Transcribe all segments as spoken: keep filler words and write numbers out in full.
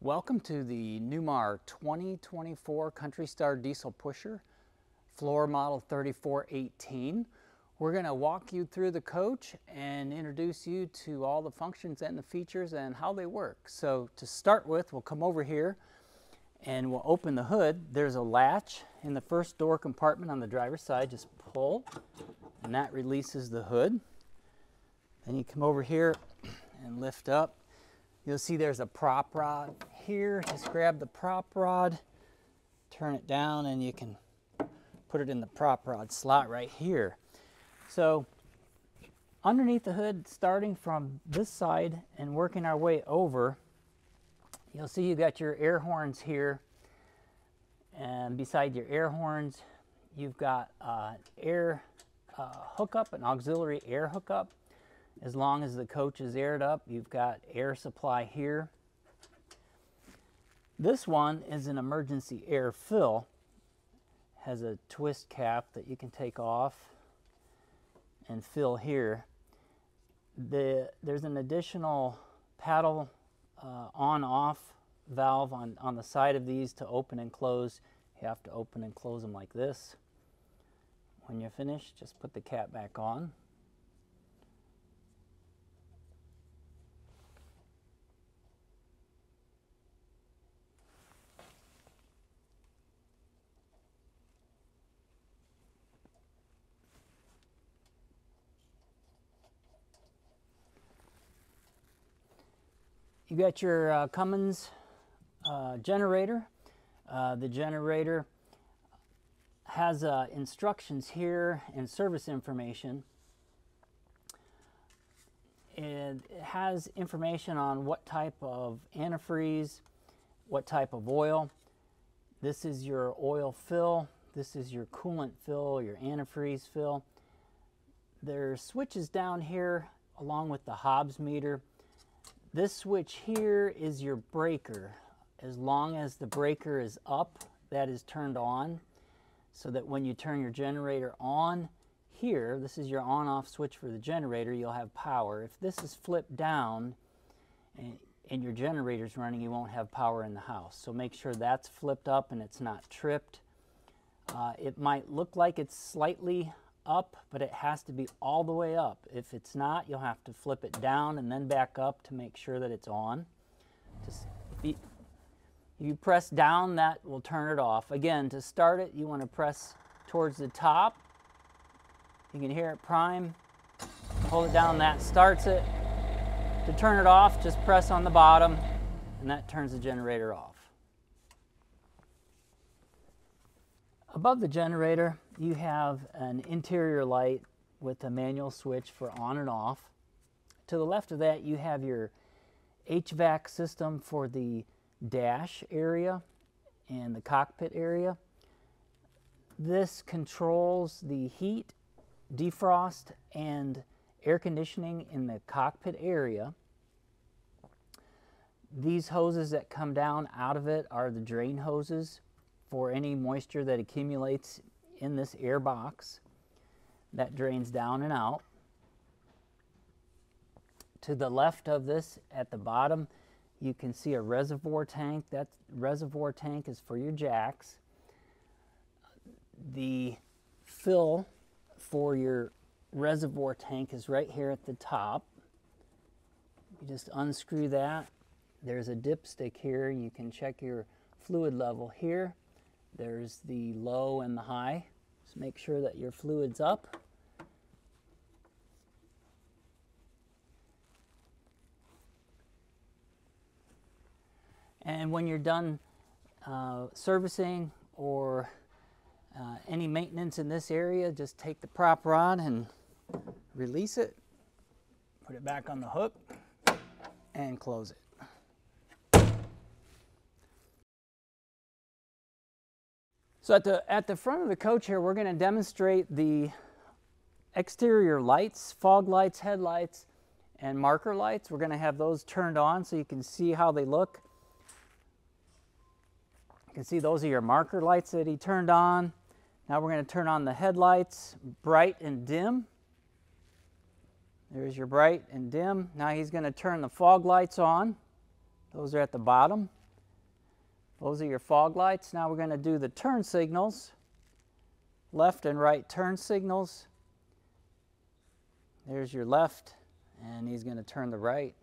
Welcome to the Newmar twenty twenty-four Kountry Star Diesel Pusher, floor model thirty-four eighteen. We're going to walk you through the coach and introduce you to all the functions and the features and how they work. So to start with, we'll come over here and we'll open the hood. There's a latch in the first door compartment on the driver's side. Just pull and that releases the hood. Then you come over here and lift up. You'll see there's a prop rod here. Just grab the prop rod, turn it down, and you can put it in the prop rod slot right here. So underneath the hood, starting from this side and working our way over, you'll see you got your air horns here. And beside your air horns, you've got an air uh, hookup, an auxiliary air hookup. As long as the coach is aired up, you've got air supply here. This one is an emergency air fill. Has a twist cap that you can take off and fill here. The, there's an additional paddle uh, on-off valve on, on the side of these to open and close. You have to open and close them like this. When you're finished, just put the cap back on. You got your uh, Cummins uh, generator. Uh, the generator has uh, instructions here and service information. It has information on what type of antifreeze, what type of oil. This is your oil fill. This is your coolant fill, your antifreeze fill. There's switches down here along with the Hobbs meter. This switch here is your breaker. As long as the breaker is up, that is turned on, so that when you turn your generator on here, this is your on-off switch for the generator, you'll have power. If this is flipped down and, and your generator's running, you won't have power in the house. So make sure that's flipped up and it's not tripped. Uh, it might look like it's slightly up, but it has to be all the way up. If it's not, you'll have to flip it down and then back up to make sure that it's on. Just be, you press down, that will turn it off. Again, to start it, you want to press towards the top. You can hear it prime. Hold it down, that starts it. To turn it off, just press on the bottom, and that turns the generator off. Above the generator, you have an interior light with a manual switch for on and off. To the left of that, you have your H V A C system for the dash area and the cockpit area. This controls the heat, defrost, and air conditioning in the cockpit area. These hoses that come down out of it are the drain hoses for any moisture that accumulates in this air box that drains down and out. To the left of this, at the bottom, you can see a reservoir tank. That reservoir tank is for your jacks. The fill for your reservoir tank is right here at the top. You just unscrew that. There's a dipstick here. You can check your fluid level here. There's the low and the high. Just make sure that your fluid's up. And when you're done uh, servicing or uh, any maintenance in this area, just take the prop rod and release it, put it back on the hook, and close it. So at the, at the front of the coach here, we're going to demonstrate the exterior lights, fog lights, headlights, and marker lights. We're going to have those turned on so you can see how they look. You can see those are your marker lights that he turned on. Now we're going to turn on the headlights, bright and dim. There's your bright and dim. Now he's going to turn the fog lights on. Those are at the bottom. Those are your fog lights. Now we're going to do the turn signals, left and right turn signals. There's your left, and he's going to turn the right.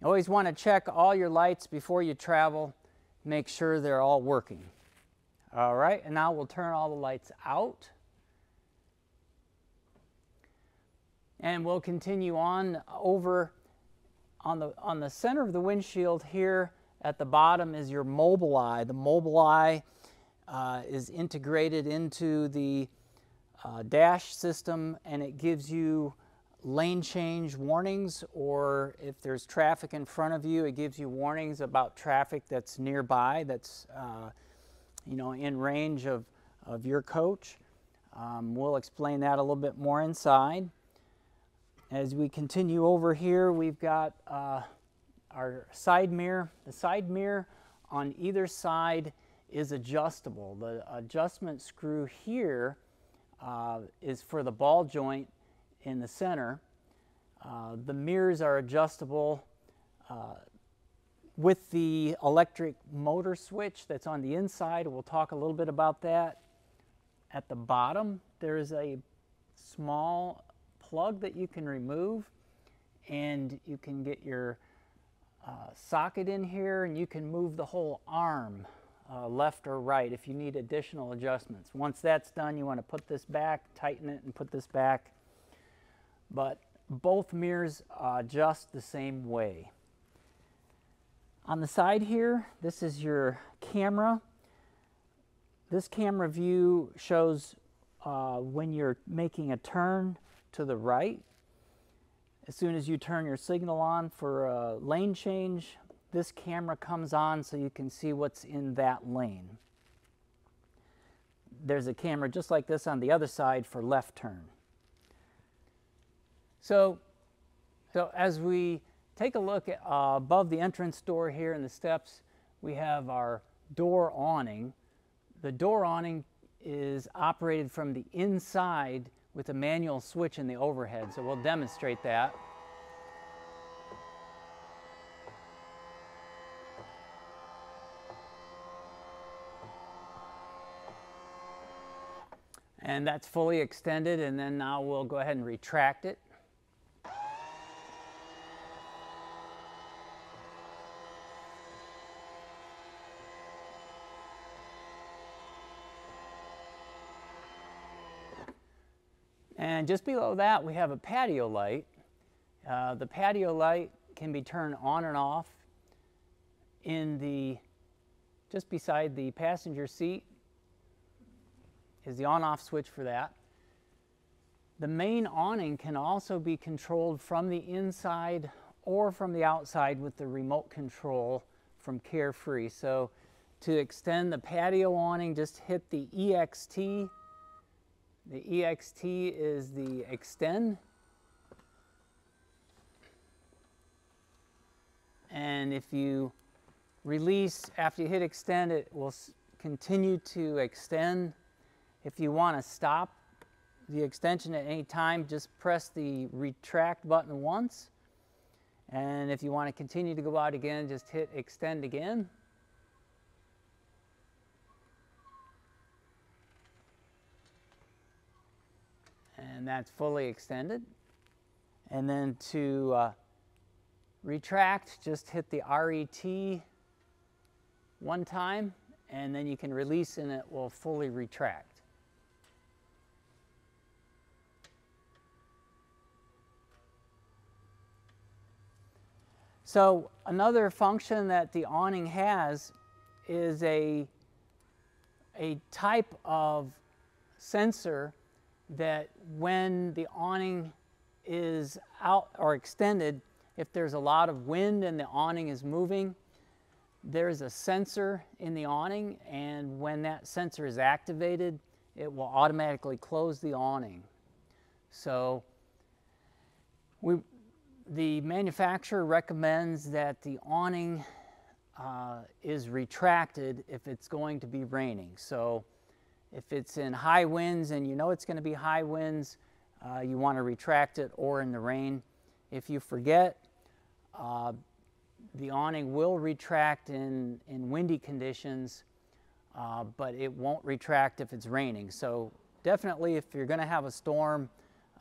You always want to check all your lights before you travel. Make sure they're all working. All right, and now we'll turn all the lights out. And we'll continue on over on the, on the center of the windshield here at the bottom is your Mobileye. The Mobileye uh, is integrated into the uh, dash system, and it gives you lane change warnings, or if there's traffic in front of you, it gives you warnings about traffic that's nearby, that's uh, you know, in range of, of your coach. Um, we'll explain that a little bit more inside. As we continue over here, we've got uh, our side mirror. The side mirror on either side is adjustable. The adjustment screw here uh, is for the ball joint in the center. Uh, the mirrors are adjustable uh, with the electric motor switch that's on the inside. We'll talk a little bit about that. At the bottom, there is a small plug that you can remove, and you can get your uh, socket in here, and you can move the whole arm uh, left or right if you need additional adjustments. Once that's done, you want to put this back, tighten it, and put this back. But both mirrors uh, adjust the same way. On the side here, this is your camera. This camera view shows uh, when you're making a turn to the right. As soon as you turn your signal on for a lane change, this camera comes on so you can see what's in that lane. There's a camera just like this on the other side for left turn. So, so as we take a look at, uh, above the entrance door here in the steps, we have our door awning. The door awning is operated from the inside with a manual switch in the overhead, so we'll demonstrate that. And that's fully extended, and then now we'll go ahead and retract it. And just below that, we have a patio light. Uh, the patio light can be turned on and off in the, just beside the passenger seat is the on-off switch for that. The main awning can also be controlled from the inside or from the outside with the remote control from Carefree. So to extend the patio awning, just hit the E X T. The E X T is the extend. And if you release, after you hit extend, it will continue to extend. If you want to stop the extension at any time, just press the retract button once. And if you want to continue to go out again, just hit extend again. And that's fully extended. And then to uh, retract, just hit the R E T one time, and then you can release and it will fully retract. So another function that the awning has is a, a type of sensor that when the awning is out or extended, if there's a lot of wind and the awning is moving, there's a sensor in the awning, and when that sensor is activated, it will automatically close the awning. So we, the manufacturer recommends that the awning uh, is retracted if it's going to be raining. So if it's in high winds and you know it's going to be high winds, uh, you want to retract it, or in the rain. If you forget, uh, The awning will retract in, in windy conditions, uh, but it won't retract if it's raining. So definitely if you're going to have a storm,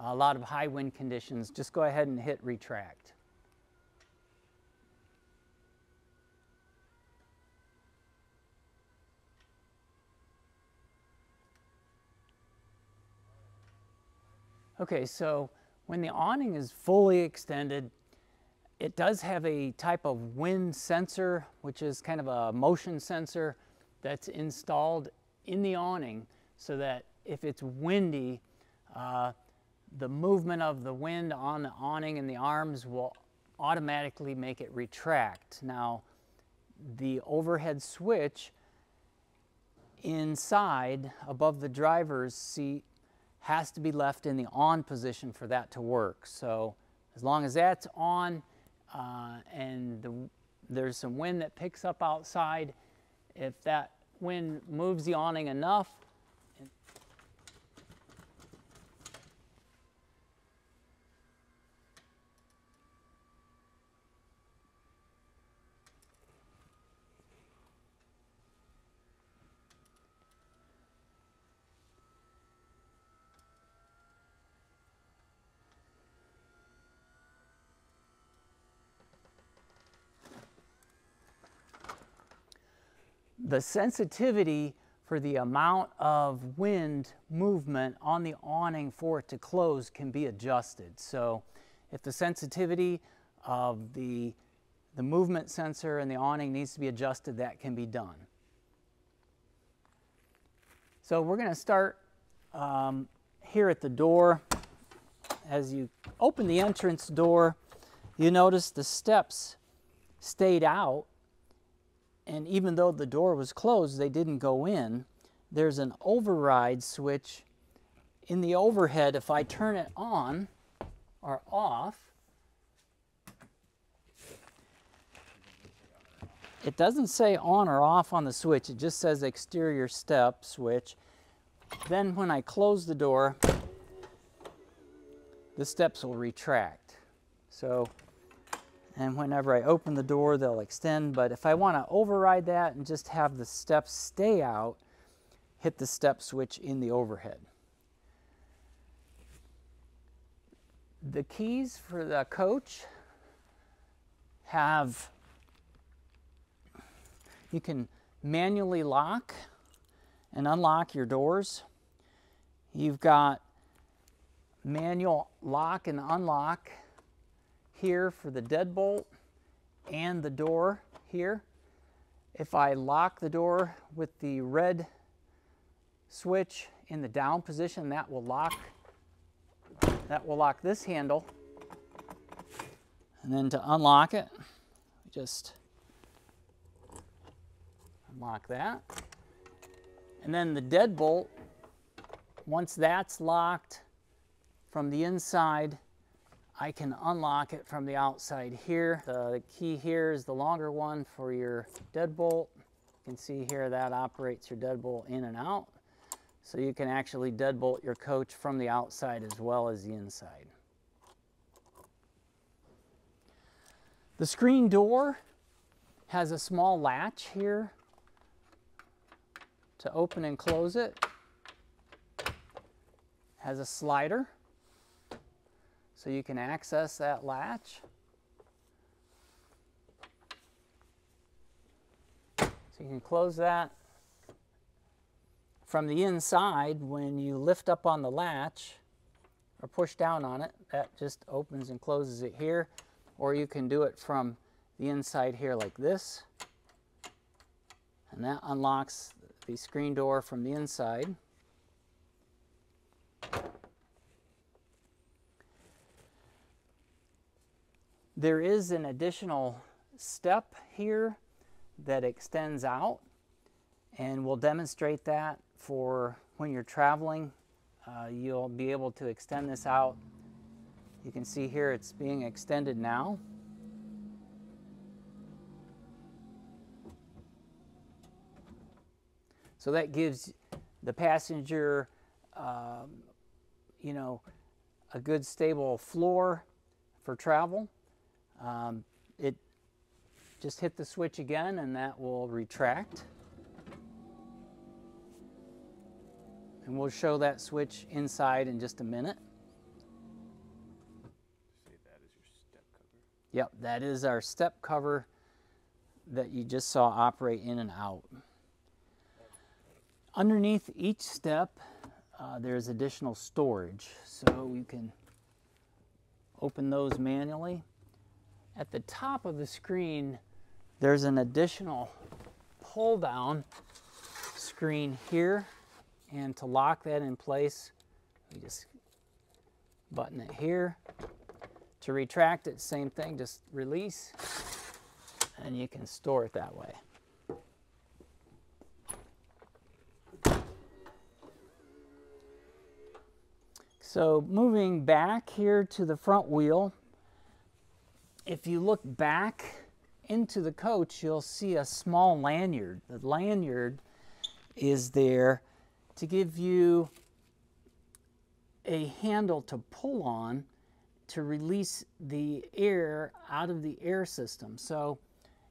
a lot of high wind conditions, just go ahead and hit retract. Okay, so when the awning is fully extended, it does have a type of wind sensor, which is kind of a motion sensor that's installed in the awning so that if it's windy, uh, the movement of the wind on the awning and the arms will automatically make it retract. Now, the overhead switch inside above the driver's seat has to be left in the on position for that to work. So as long as that's on, Uh, and the, there's some wind that picks up outside. If that wind moves the awning enough, the sensitivity for the amount of wind movement on the awning for it to close can be adjusted. So if the sensitivity of the, the movement sensor and the awning needs to be adjusted, that can be done. So we're going to start um, here at the door. As you open the entrance door, you notice the steps stayed out. And even though the door was closed, they didn't go in. There's an override switch in the overhead. If I turn it on or off, it doesn't say on or off on the switch. It just says exterior step switch. Then when I close the door, the steps will retract. So, and whenever I open the door, they'll extend. But if I want to override that and just have the steps stay out, hit the step switch in the overhead. The keys for the coach have, you can manually lock and unlock your doors. You've got manual lock and unlock here for the deadbolt and the door here. If I lock the door with the red switch in the down position, that will lock, that will lock this handle. And then to unlock it, just unlock that. And then the deadbolt, once that's locked from the inside, I can unlock it from the outside here. The key here is the longer one for your deadbolt. You can see here that operates your deadbolt in and out. So you can actually deadbolt your coach from the outside as well as the inside. The screen door has a small latch here to open and close it. Has a slider, so you can access that latch. So you can close that from the inside. When you lift up on the latch or push down on it, that just opens and closes it here. Or you can do it from the inside here like this. And that unlocks the screen door from the inside. There is an additional step here that extends out, and we'll demonstrate that for when you're traveling. Uh, you'll be able to extend this out. You can see here it's being extended now. So that gives the passenger, um, you know, a good stable floor for travel. Um, it Just hit the switch again and that will retract. And we'll show that switch inside in just a minute. Say that is your step cover. Yep, that is our step cover that you just saw operate in and out. Underneath each step, uh, there's additional storage. So you can open those manually. At the top of the screen, there's an additional pull down screen here. And to lock that in place, we just button it here. To retract it, same thing, just release, and you can store it that way. So moving back here to the front wheel, if you look back into the coach, you'll see a small lanyard. The lanyard is there to give you a handle to pull on to release the air out of the air system. So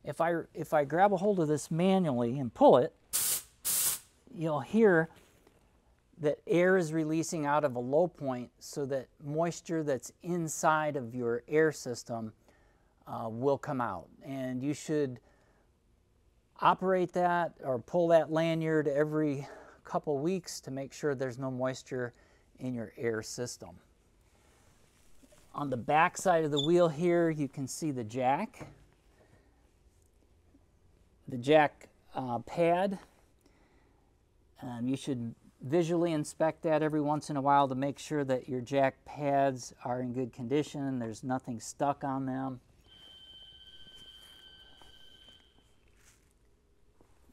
if I, if I grab a hold of this manually and pull it, you'll hear that air is releasing out of a low point so that moisture that's inside of your air system uh, will come out. And you should operate that or pull that lanyard every couple weeks to make sure there's no moisture in your air system. On the back side of the wheel here, you can see the jack, the jack uh, pad. Um, you should visually inspect that every once in a while to make sure that your jack pads are in good condition and there's nothing stuck on them.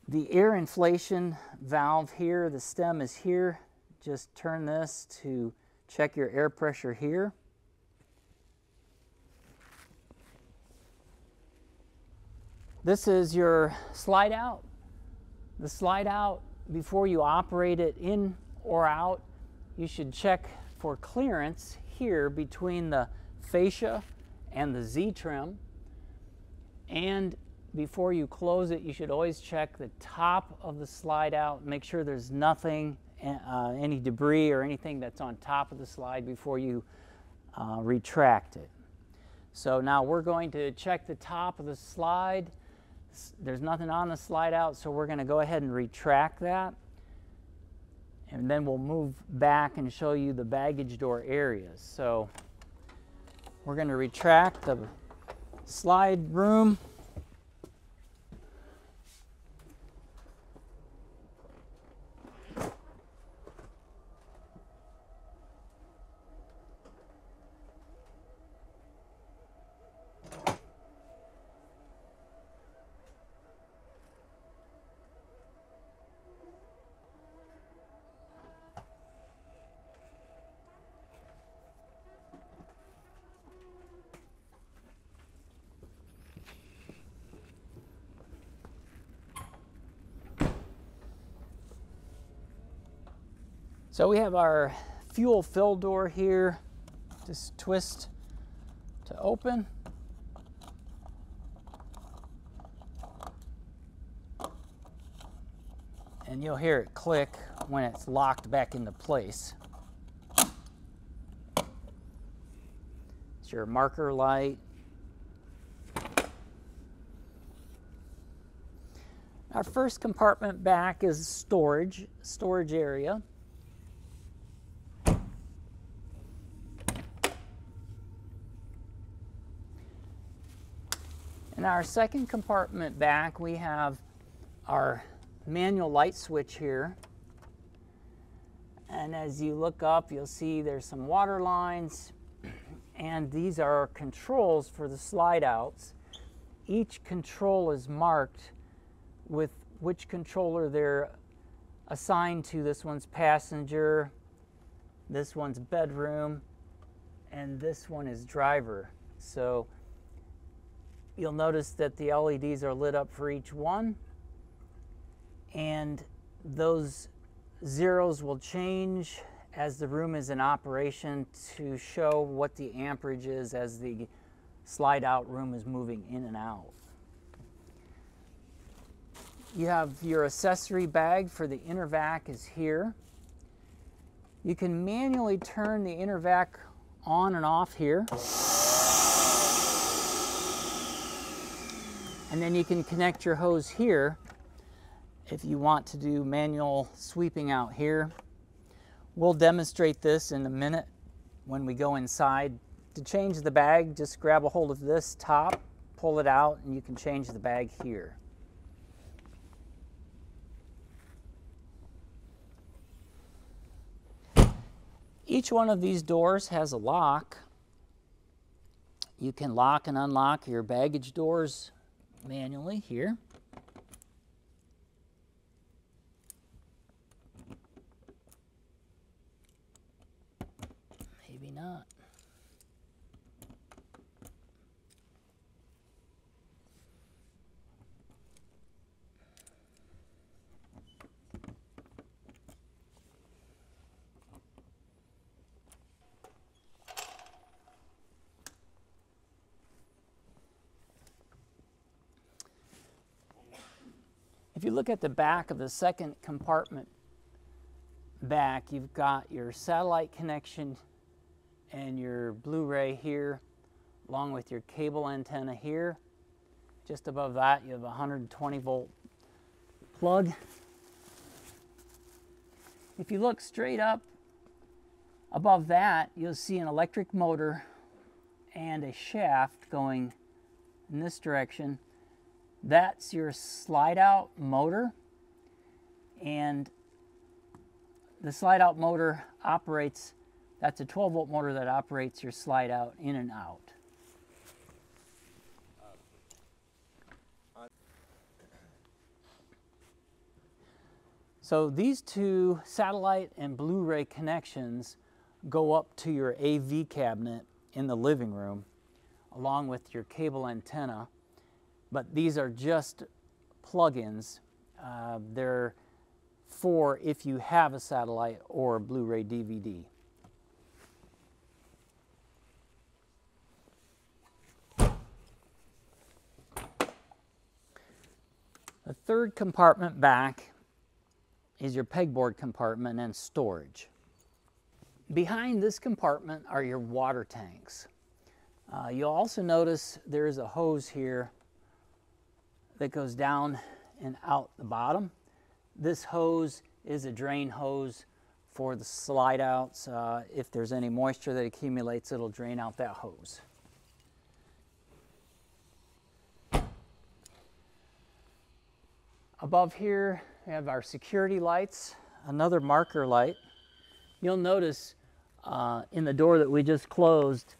The air inflation valve here, the stem is here. Just turn this to check your air pressure here. This is your slide out. The slide out, before you operate it in or out, you should check for clearance here between the fascia and the Z trim. And before you close it, you should always check the top of the slide out, make sure there's nothing, uh, any debris or anything that's on top of the slide before you uh, retract it. So now we're going to check the top of the slide. There's nothing on the slide out, so we're going to go ahead and retract that, and then we'll move back and show you the baggage door areas. So we're going to retract the slide room. So we have our fuel fill door here. Just twist to open. And you'll hear it click when it's locked back into place. It's your marker light. Our first compartment back is storage, storage area. In our second compartment back, we have our manual light switch here. And as you look up, you'll see there's some water lines. And these are controls for the slide outs. Each control is marked with which controller they're assigned to. This one's passenger, this one's bedroom, and this one is driver. So you'll notice that the L E Ds are lit up for each one, and those zeros will change as the room is in operation to show what the amperage is as the slide out room is moving in and out. You have your accessory bag for the inner vac is here. You can manually turn the inner vac on and off here. And then you can connect your hose here if you want to do manual sweeping out here. We'll demonstrate this in a minute when we go inside. To change the bag, just grab a hold of this top, pull it out, and you can change the bag here. Each one of these doors has a lock. You can lock and unlock your baggage doors manually here. Maybe not. If you look at the back of the second compartment back, you've got your satellite connection and your Blu-ray here, along with your cable antenna here. Just above that, you have a one hundred twenty volt plug. If you look straight up above that, you'll see an electric motor and a shaft going in this direction. That's your slide out motor, and the slide out motor operates, that's a twelve volt motor that operates your slide out in and out. So these two satellite and Blu-ray connections go up to your A V cabinet in the living room, along with your cable antenna. But these are just plugins. Uh, they're for if you have a satellite or a Blu-ray D V D. The third compartment back is your pegboard compartment and storage. Behind this compartment are your water tanks. Uh, you'll also notice there is a hose here that goes down and out the bottom. This hose is a drain hose for the slide outs. Uh, if there's any moisture that accumulates, it'll drain out that hose. Above here, we have our security lights, another marker light. You'll notice uh, in the door that we just closed,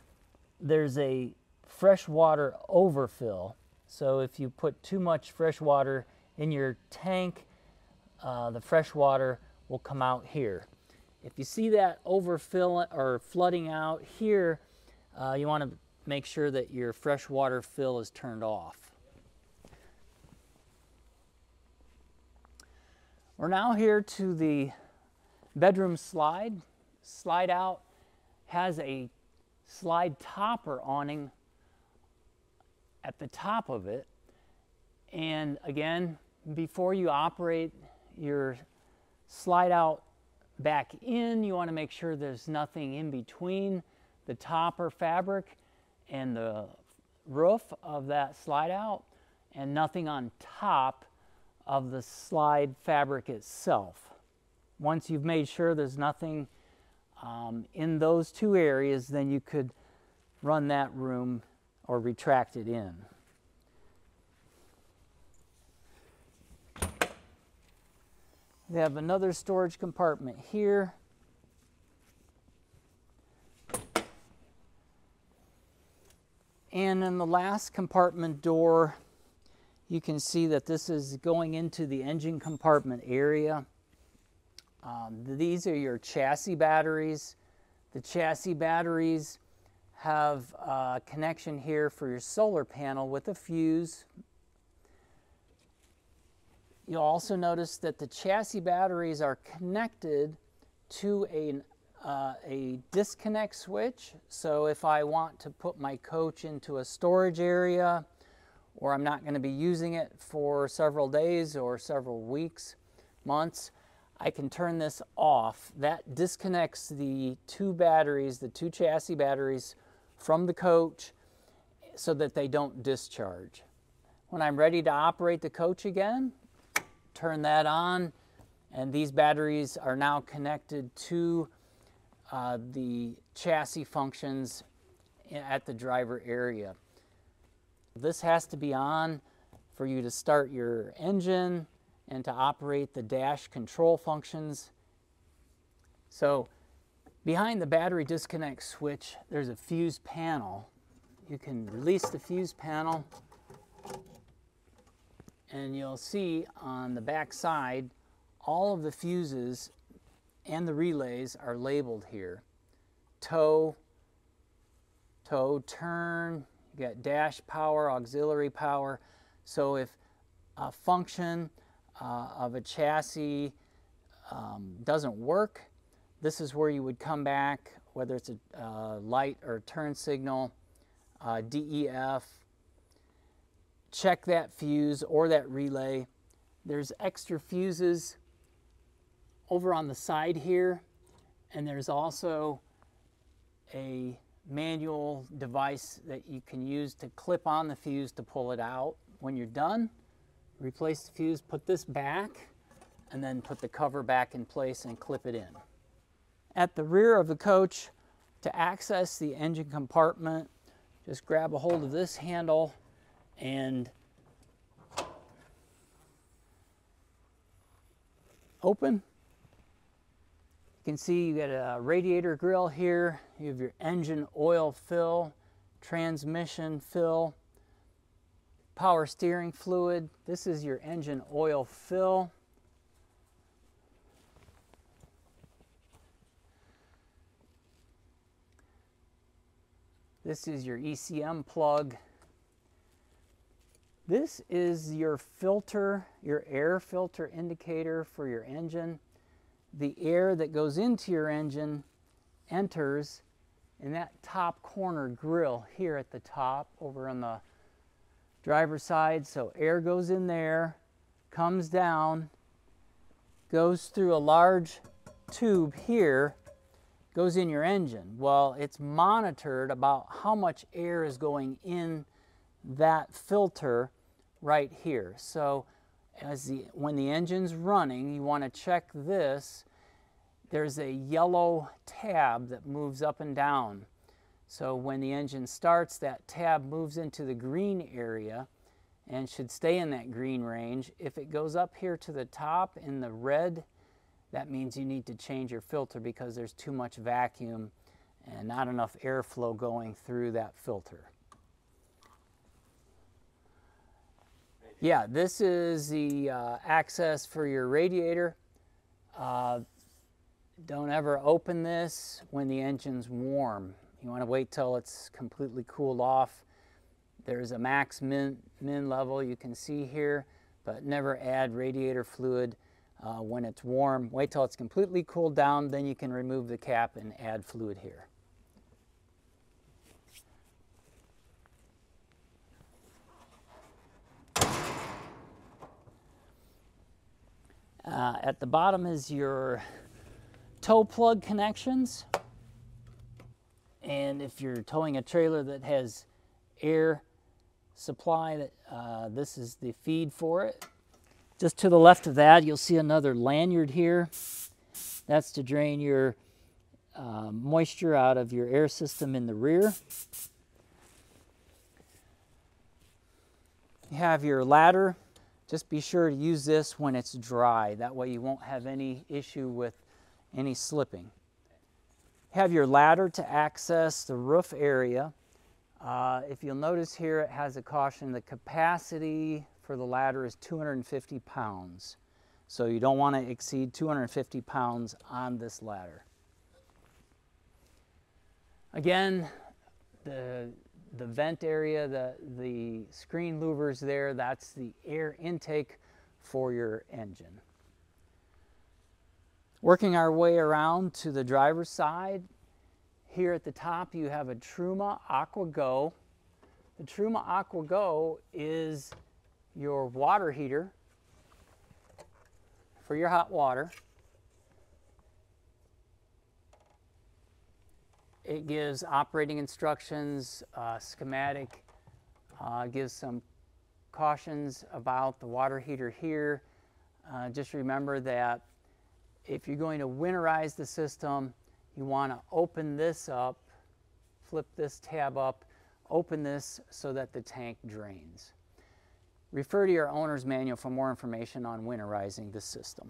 there's a freshwater overfill. So if you put too much fresh water in your tank, uh, the fresh water will come out here. If you see that overfill or flooding out here, uh, you want to make sure that your fresh water fill is turned off. We're now here to the bedroom slide. Slide out has a slide topper awning at the top of it, and again, before you operate your slide out back in, you want to make sure there's nothing in between the topper fabric and the roof of that slide out, and nothing on top of the slide fabric itself. Once you've made sure there's nothing um, in those two areas, then you could run that room or retract it in. We have another storage compartment here. And in the last compartment door, you can see that this is going into the engine compartment area. Um, these are your chassis batteries. The chassis batteries have a connection here for your solar panel with a fuse. You'll also notice that the chassis batteries are connected to a, uh, a disconnect switch. So if I want to put my coach into a storage area or I'm not going to be using it for several days or several weeks, months, I can turn this off. That disconnects the two batteries, the two chassis batteries from the coach so that they don't discharge. When I'm ready to operate the coach again, turn that on, and these batteries are now connected to uh, the chassis functions at the driver area. This has to be on for you to start your engine and to operate the dash control functions. So behind the battery disconnect switch, there's a fuse panel. You can release the fuse panel, and you'll see on the back side, all of the fuses and the relays are labeled here. Tow, tow, turn, you got dash power, auxiliary power. So if a function uh, of a chassis um, doesn't work, this is where you would come back, whether it's a uh, light or a turn signal, uh, D E F, check that fuse or that relay. There's extra fuses over on the side here, and there's also a manual device that you can use to clip on the fuse to pull it out. When you're done, replace the fuse, put this back, and then put the cover back in place and clip it in. At the rear of the coach, to access the engine compartment, just grab a hold of this handle and open. You can see you got a radiator grill here. You have your engine oil fill, transmission fill, power steering fluid. This is your engine oil fill. This is your E C M plug. This is your filter, your air filter indicator for your engine. The air that goes into your engine enters in that top corner grill here at the top over on the driver's side. So air goes in there, comes down, goes through a large tube here, goes in your engine. Well, it's monitored about how much air is going in that filter right here. So as the when the engine's running, you want to check this. There's a yellow tab that moves up and down. So when the engine starts, that tab moves into the green area and should stay in that green range. If it goes up here to the top in the red, that means you need to change your filter because there's too much vacuum and not enough airflow going through that filter. Yeah, this is the uh, access for your radiator. Uh, don't ever open this when the engine's warm. You want to wait till it's completely cooled off. There's a max min, min level you can see here, but never add radiator fluid uh, when it's warm. Wait till it's completely cooled down, then you can remove the cap and add fluid here. Uh, at the bottom is your tow plug connections, and if you're towing a trailer that has air supply, that uh, this is the feed for it. Just to the left of that, you'll see another lanyard here. That's to drain your uh, moisture out of your air system in the rear. You have your ladder. Just be sure to use this when it's dry. That way you won't have any issue with any slipping. Have your ladder to access the roof area. Uh, if you'll notice here, it has a caution. The capacity for the ladder is two hundred fifty pounds. So you don't want to exceed two hundred fifty pounds on this ladder. Again, the The vent area, the, the screen louvers there, that's the air intake for your engine. Working our way around to the driver's side, here at the top you have a Truma AquaGo. The Truma AquaGo is your water heater for your hot water. It gives operating instructions, uh, schematic, uh, gives some cautions about the water heater here. Uh, just remember that if you're going to winterize the system, you want to open this up, flip this tab up, open this so that the tank drains. Refer to your owner's manual for more information on winterizing the system.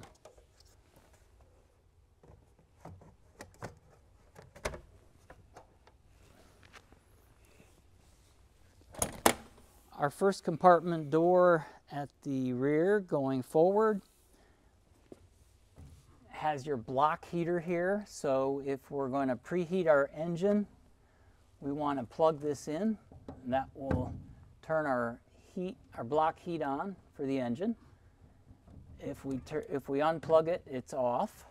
Our first compartment door at the rear going forward has your block heater here. So if we're going to preheat our engine, we want to plug this in, and that will turn our heat, our block heat on for the engine. If we, if we unplug it, it's off.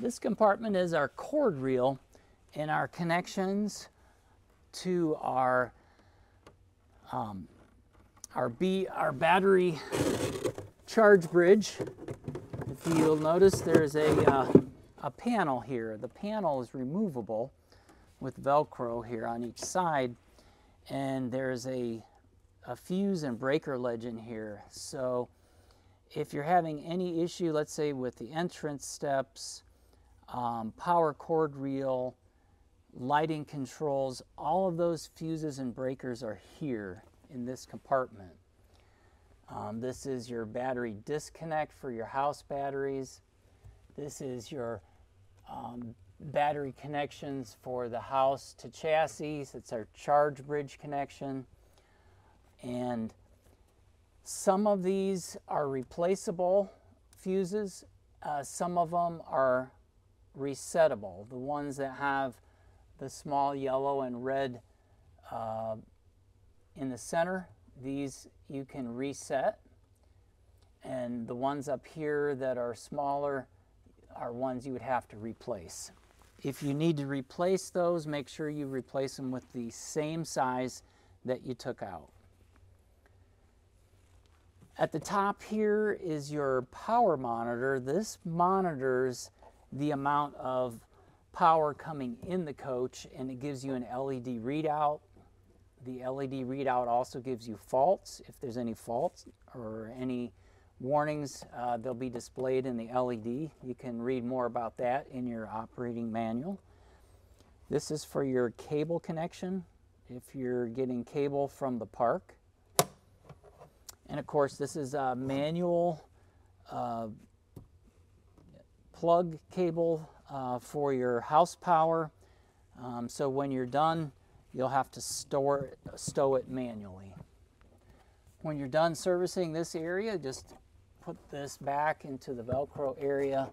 This compartment is our cord reel and our connections to our um, our B our battery charge bridge. If you'll notice, there's a uh, a panel here. The panel is removable with Velcro here on each side, and there's a a fuse and breaker ledge in here. So if you're having any issue, let's say with the entrance steps, Um, power cord reel, lighting controls, all of those fuses and breakers are here in this compartment. Um, this is your battery disconnect for your house batteries. This is your um, battery connections for the house to chassis. It's our charge bridge connection. And some of these are replaceable fuses. Uh, some of them are resettable. The ones that have the small yellow and red uh, in the center, these you can reset. And the ones up here that are smaller are ones you would have to replace. If you need to replace those, make sure you replace them with the same size that you took out. At the top here is your power monitor. This monitors the amount of power coming in the coach, and it gives you an L E D readout. The L E D readout also gives you faults. If there's any faults or any warnings, uh, they'll be displayed in the L E D. You can read more about that in your operating manual. This is for your cable connection, if you're getting cable from the park. And of course, this is a manual uh, plug cable uh, for your house power, um, so when you're done, you'll have to store it, stow it manually. When you're done servicing this area, just put this back into the Velcro area.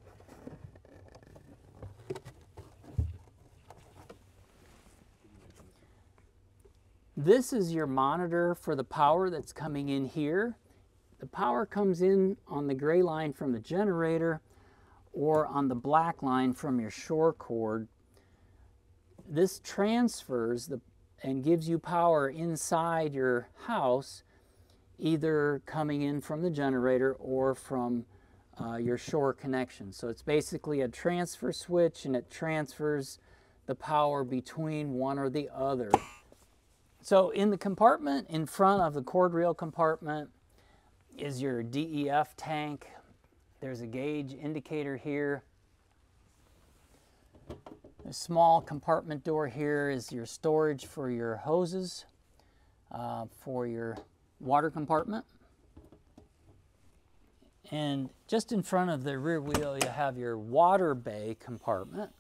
This is your monitor for the power that's coming in here. The power comes in on the gray line from the generator or on the black line from your shore cord. This transfers the, and gives you power inside your house, either coming in from the generator or from uh, your shore connection. So it's basically a transfer switch, and it transfers the power between one or the other. So in the compartment in front of the cord reel compartment is your D E F tank. There's a gauge indicator here. A small compartment door here is your storage for your hoses, uh, for your water compartment. And just in front of the rear wheel, you have your water bay compartment.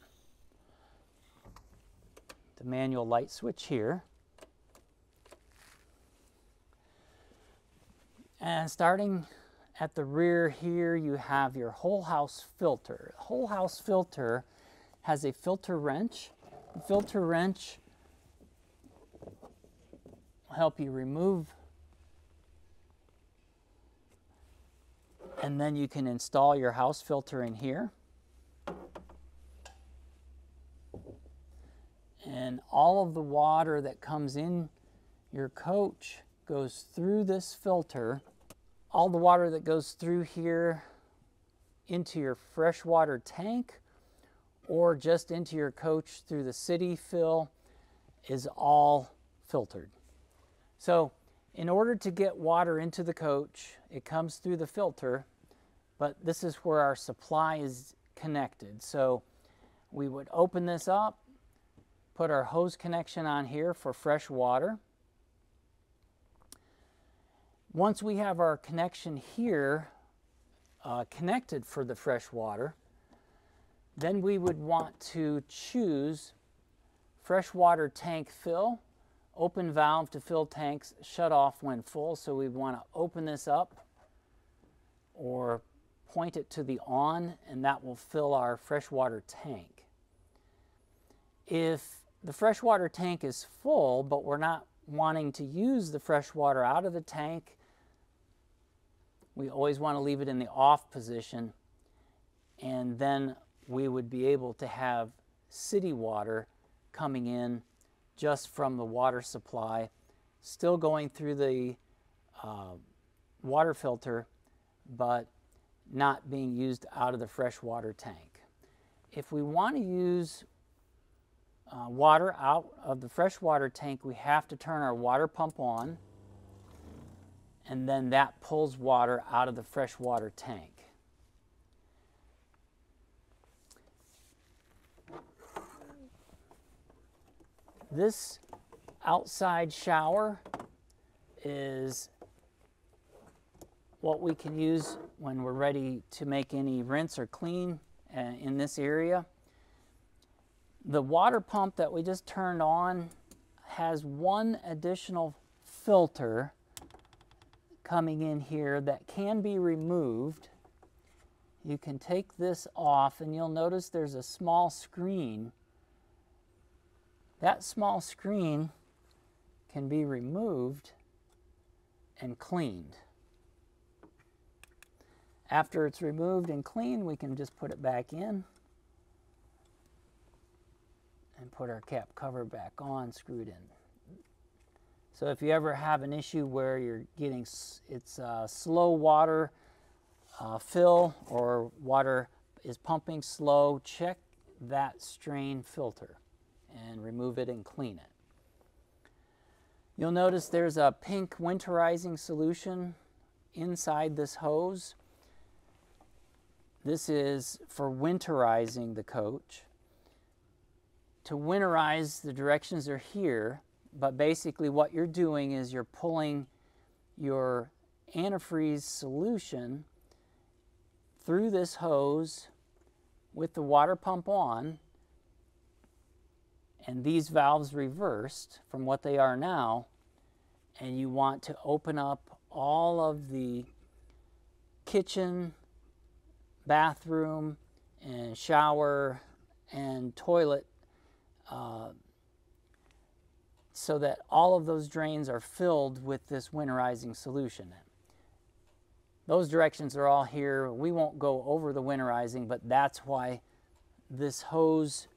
The manual light switch here. And starting at the rear here, you have your whole house filter. The whole house filter has a filter wrench. The filter wrench will help you remove And then you can install your house filter in here. And all of the water that comes in your coach goes through this filter. All the water that goes through here into your freshwater tank or just into your coach through the city fill is all filtered. So in order to get water into the coach, it comes through the filter, but this is where our supply is connected. So we would open this up, put our hose connection on here for fresh water. Once we have our connection here uh, connected for the fresh water, then we would want to choose freshwater tank fill, open valve to fill tanks, shut off when full. So we want to open this up or point it to the on, and that will fill our freshwater tank. If the freshwater tank is full, but we're not wanting to use the fresh water out of the tank, we always want to leave it in the off position, and then we would be able to have city water coming in just from the water supply, still going through the uh, water filter, but not being used out of the freshwater tank. If we want to use Uh, water out of the freshwater tank, we have to turn our water pump on, and then that pulls water out of the freshwater tank. This outside shower is what we can use when we're ready to make any rinse or clean uh, in this area. The water pump that we just turned on has one additional filter coming in here that can be removed. You can take this off, and you'll notice there's a small screen. That small screen can be removed and cleaned. After it's removed and cleaned, we can just put it back in and put our cap cover back on, screwed in. So if you ever have an issue where you're getting it's uh, slow water uh, fill or water is pumping slow, check that strain filter and remove it and clean it. You'll notice there's a pink winterizing solution inside this hose. This is for winterizing the coach. To winterize, the directions are here, but basically what you're doing is you're pulling your antifreeze solution through this hose with the water pump on, and these valves reversed from what they are now, and you want to open up all of the kitchen, bathroom, and shower, and toilet Uh, so that all of those drains are filled with this winterizing solution. Those directions are all here. We won't go over the winterizing, but that's why this hose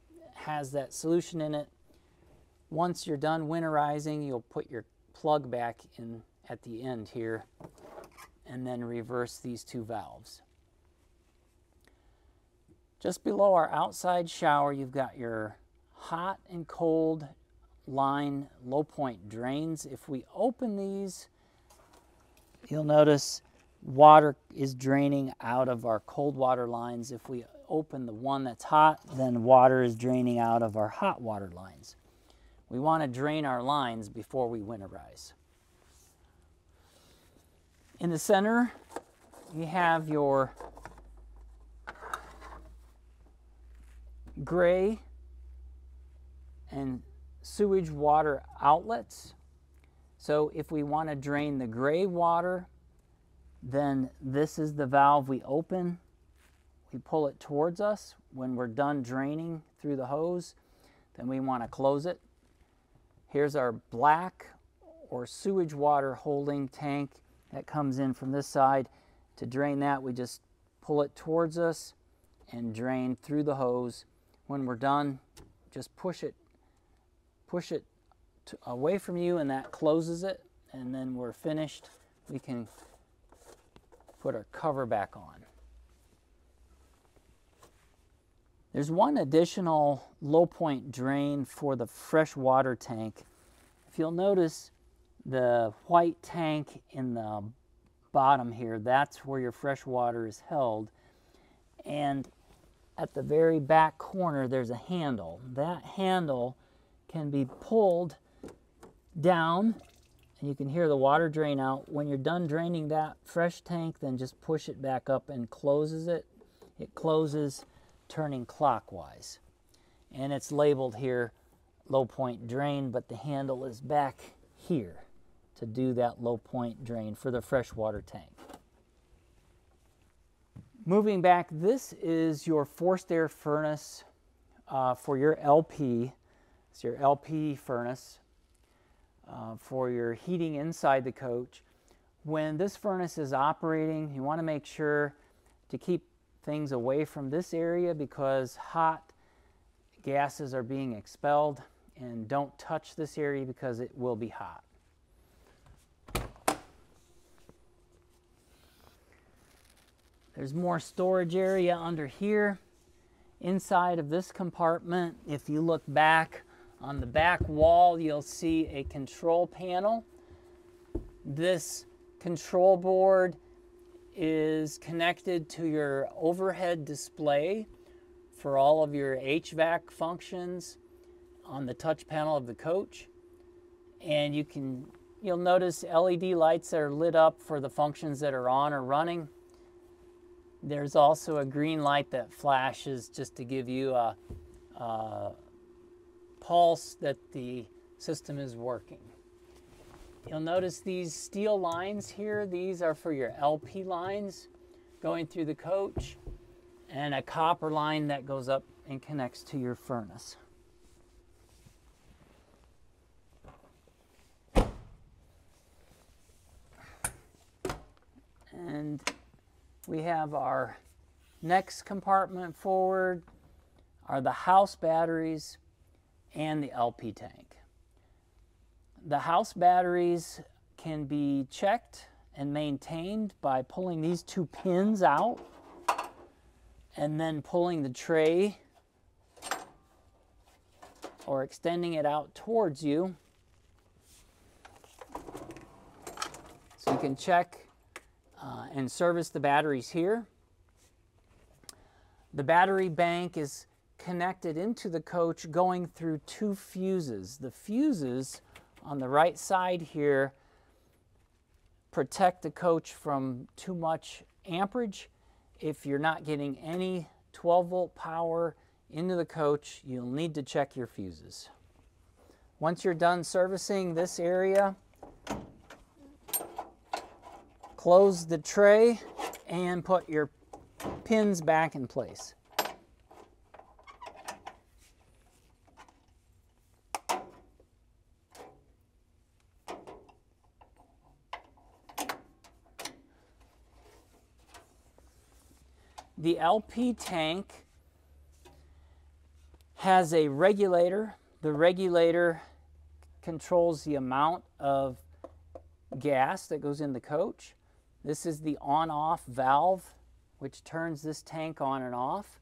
has that solution in it. Once you're done winterizing, you'll put your plug back in at the end here and then reverse these two valves. Just below our outside shower, you've got your hot and cold line low point drains. If we open these, you'll notice water is draining out of our cold water lines. If we open the one that's hot, then water is draining out of our hot water lines. We want to drain our lines before we winterize. In the center, you have your gray and sewage water outlets. So if we want to drain the gray water, then this is the valve we open. We pull it towards us. When we're done draining through the hose, then we want to close it. Here's our black or sewage water holding tank that comes in from this side, To drain that, we just pull it towards us and drain through the hose. When we're done, just push it, push it to, away from you, and that closes it. And then we're finished. We can put our cover back on. There's one additional low point drain for the fresh water tank. If you'll notice the white tank in the bottom here, that's where your fresh water is held. And at the very back corner, there's a handle. That handle can be pulled down, and you can hear the water drain out. When you're done draining that fresh tank, then just push it back up and closes it. It closes turning clockwise. And it's labeled here low point drain, but the handle is back here to do that low point drain for the freshwater tank. Moving back, this is your forced air furnace uh, for your L P. It's your L P furnace uh, for your heating inside the coach. When this furnace is operating, you want to make sure to keep things away from this area because hot gases are being expelled, and don't touch this area because it will be hot. There's more storage area under here. Inside of this compartment, if you look back on the back wall, you'll see a control panel. This control board is connected to your overhead display for all of your H V A C functions on the touch panel of the coach. And you can, you'll notice L E D lights that are lit up for the functions that are on or running. There's also a green light that flashes just to give you a, a pulse that the system is working. You'll notice these steel lines here. These are for your L P lines going through the coach, and a copper line that goes up and connects to your furnace. And we have our next compartment forward are the house batteries and the L P tank. The house batteries can be checked and maintained by pulling these two pins out and then pulling the tray or extending it out towards you. So you can check Uh, and service the batteries here. The battery bank is connected into the coach going through two fuses. The fuses on the right side here protect the coach from too much amperage. If you're not getting any twelve volt power into the coach, you'll need to check your fuses. Once you're done servicing this area, close the tray and put your pins back in place. The L P tank has a regulator. The regulator controls the amount of gas that goes in the coach. This is the on-off valve, which turns this tank on and off.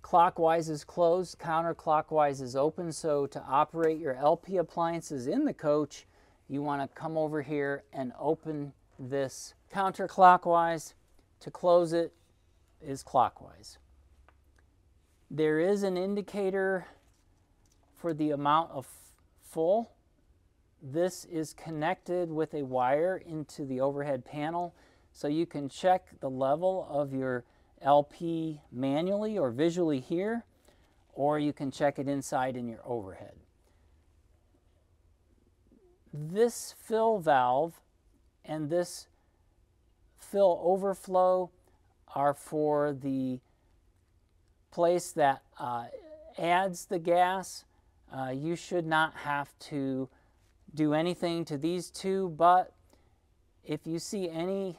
Clockwise is closed, counterclockwise is open. So to operate your L P appliances in the coach, you want to come over here and open this counterclockwise. To close it is clockwise. There is an indicator for the amount of full. This is connected with a wire into the overhead panel, so you can check the level of your L P manually or visually here, or you can check it inside in your overhead. This fill valve and this fill overflow are for the place that uh, adds the gas. Uh, you should not have to do anything to these two, but if you see any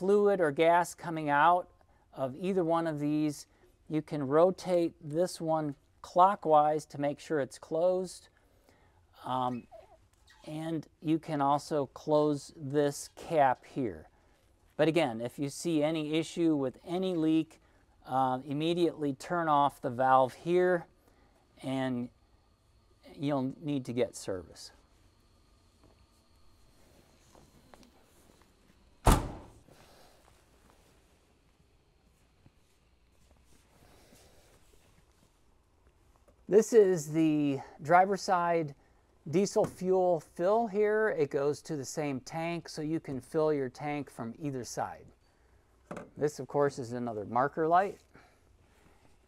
fluid or gas coming out of either one of these. You can rotate this one clockwise to make sure it's closed. Um, and you can also close this cap here. But again, if you see any issue with any leak, uh, immediately turn off the valve here and you'll need to get service. This is the driver's side diesel fuel fill here. It goes to the same tank, so you can fill your tank from either side. This, of course, is another marker light.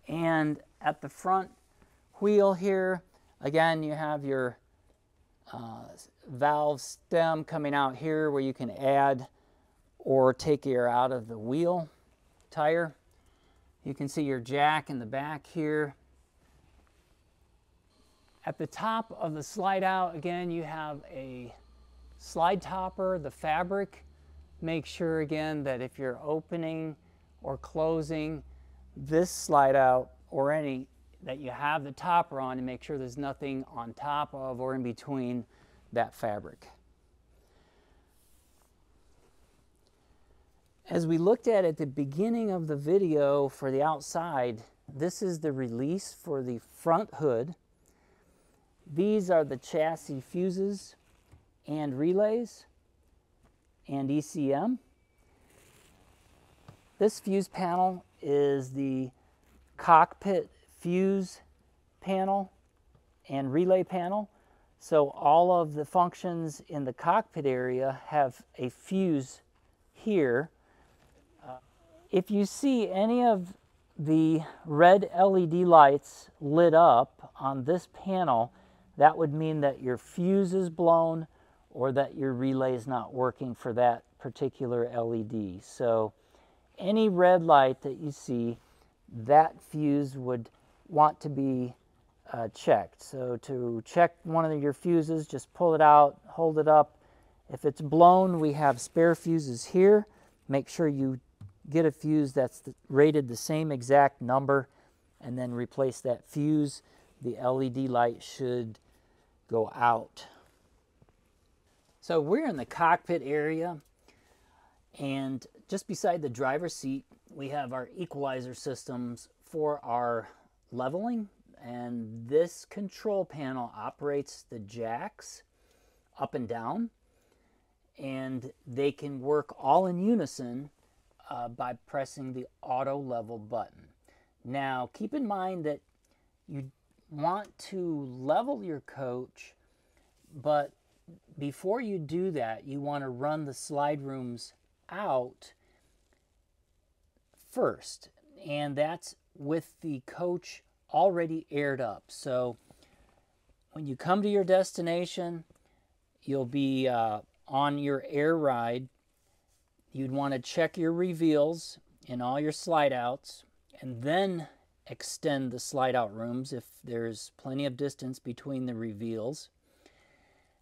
And at the front wheel here, again, you have your uh, valve stem coming out here where you can add or take air out of the wheel tire. You can see your jack in the back here. At the top of the slide out, again, you have a slide topper, the fabric. Make sure, again, that if you're opening or closing this slide out or any, that you have the topper on and make sure there's nothing on top of or in between that fabric. As we looked at at the beginning of the video for the outside, this is the release for the front hood. These are the chassis fuses and relays and E C M. This fuse panel is the cockpit fuse panel and relay panel. So all of the functions in the cockpit area have a fuse here. Uh, if you see any of the red L E D lights lit up on this panel, that would mean that your fuse is blown or that your relay is not working for that particular L E D. So any red light that you see, that fuse would want to be uh, checked. So to check one of your fuses, just pull it out, hold it up. If it's blown, we have spare fuses here. Make sure you get a fuse that's rated the same exact number and then replace that fuse. The L E D light should go out. So we're in the cockpit area, and just beside the driver's seat, we have our equalizer systems for our leveling. And this control panel operates the jacks up and down, and they can work all in unison uh, by pressing the auto level button. Now, keep in mind that you want to level your coach, but before you do that, you want to run the slide rooms out first, and that's with the coach already aired up. So when you come to your destination, you'll be uh, on your air ride. You'd want to check your reveals and all your slide outs, and then extend the slide out rooms if there's plenty of distance between the reveals.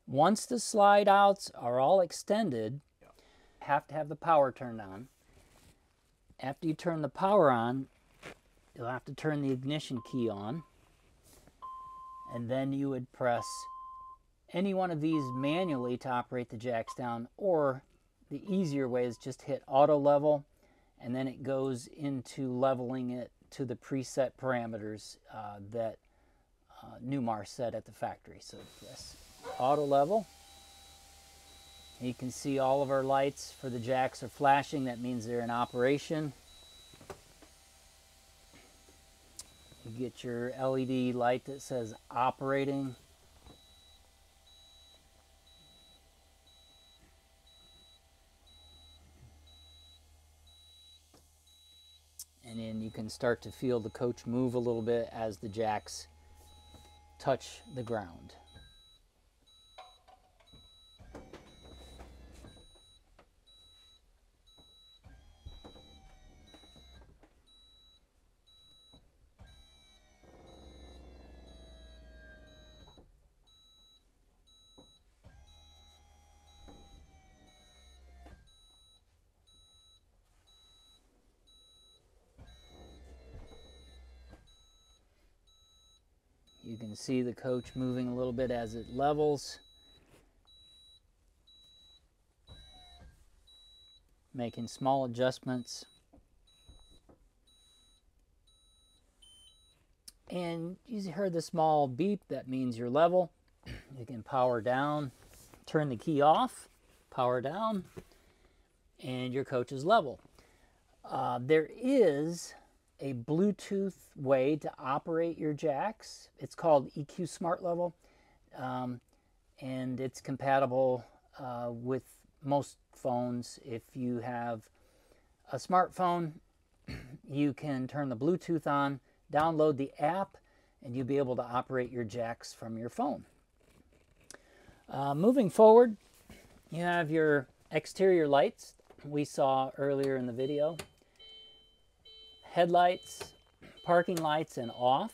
Once the slide outs are all extended, you have to have the power turned on. After you turn the power on, you'll have to turn the ignition key on, and then you would press any one of these manually to operate the jacks down, or the easier way is just hit auto level, and then it goes into leveling it to the preset parameters uh, that uh, Newmar set at the factory. So yes, auto level. You can see all of our lights for the jacks are flashing. That means they're in operation. You get your L E D light that says operating. You can start to feel the coach move a little bit as the jacks touch the ground. can see the coach moving a little bit as it levels, making small adjustments. And you heard the small beep, that means you're level. You can power down, turn the key off, power down, and your coach is level. Uh, there is a Bluetooth way to operate your jacks. It's called E Q Smart Level, um, and it's compatible uh, with most phones. If you have a smartphone, you can turn the Bluetooth on, download the app, and you'll be able to operate your jacks from your phone. Uh, moving forward, you have your exterior lights we saw earlier in the video. Headlights, parking lights, and off.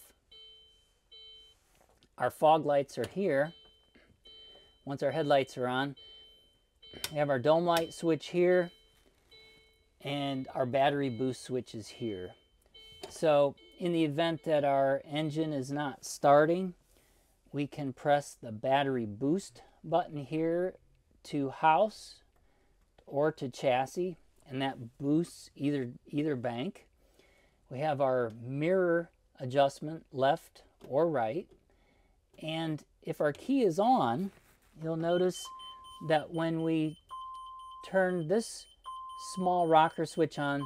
Our fog lights are here. Once our headlights are on, we have our dome light switch here, and our battery boost switch is here. So in the event that our engine is not starting, we can press the battery boost button here to house or to chassis, and that boosts either, either bank. We have our mirror adjustment left or right. And if our key is on, you'll notice that when we turn this small rocker switch on,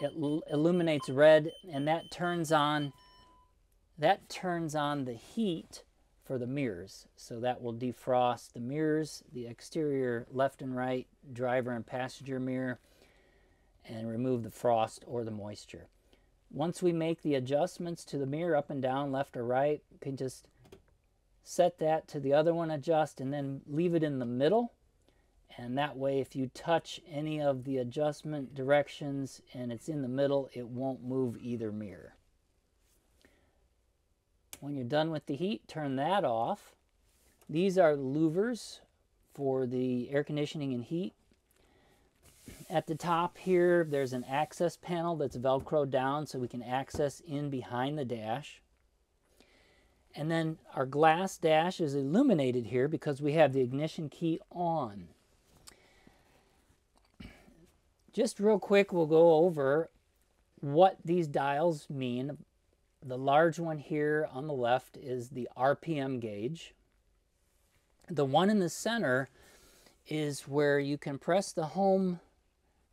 it illuminates red, and that turns on that turns on the heat for the mirrors. So that will defrost the mirrors, the exterior left and right, driver and passenger mirror, and remove the frost or the moisture. Once we make the adjustments to the mirror up and down, left or right, you can just set that to the other one, adjust, and then leave it in the middle. And that way, if you touch any of the adjustment directions and it's in the middle, it won't move either mirror. When you're done with the heat, turn that off. These are louvers for the air conditioning and heat. At the top here, there's an access panel that's Velcroed down so we can access in behind the dash. And then our glass dash is illuminated here because we have the ignition key on. Just real quick, we'll go over what these dials mean. The large one here on the left is the R P M gauge. The one in the center is where you can press the home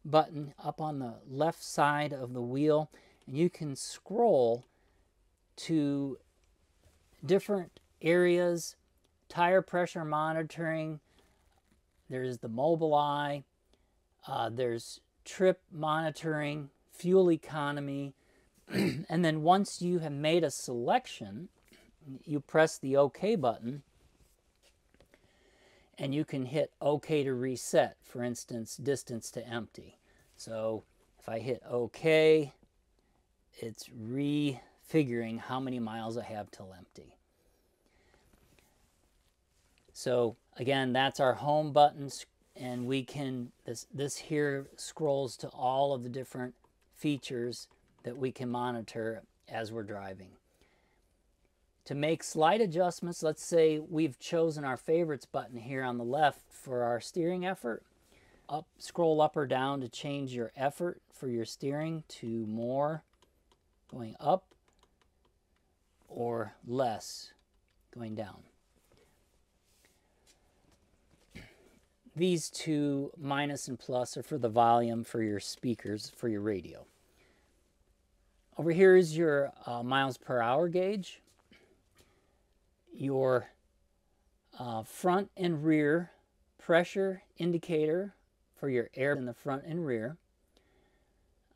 button up on the left side of the wheel, and you can scroll to different areas, tire pressure monitoring. There's the Mobileye, uh, there's trip monitoring, fuel economy, and then once you have made a selection, you press the OK button, and you can hit OK to reset, for instance, distance to empty. So if I hit OK, it's refiguring how many miles I have till empty. So again, that's our home button, and we can, this, this here scrolls to all of the different features that we can monitor as we're driving. To make slight adjustments, let's say we've chosen our favorites button here on the left for our steering effort. Up, scroll up or down to change your effort for your steering to more, going up, or less, going down. These two, minus and plus, are for the volume for your speakers, for your radio. Over here is your uh, miles per hour gauge, your uh, front and rear pressure indicator for your air in the front and rear.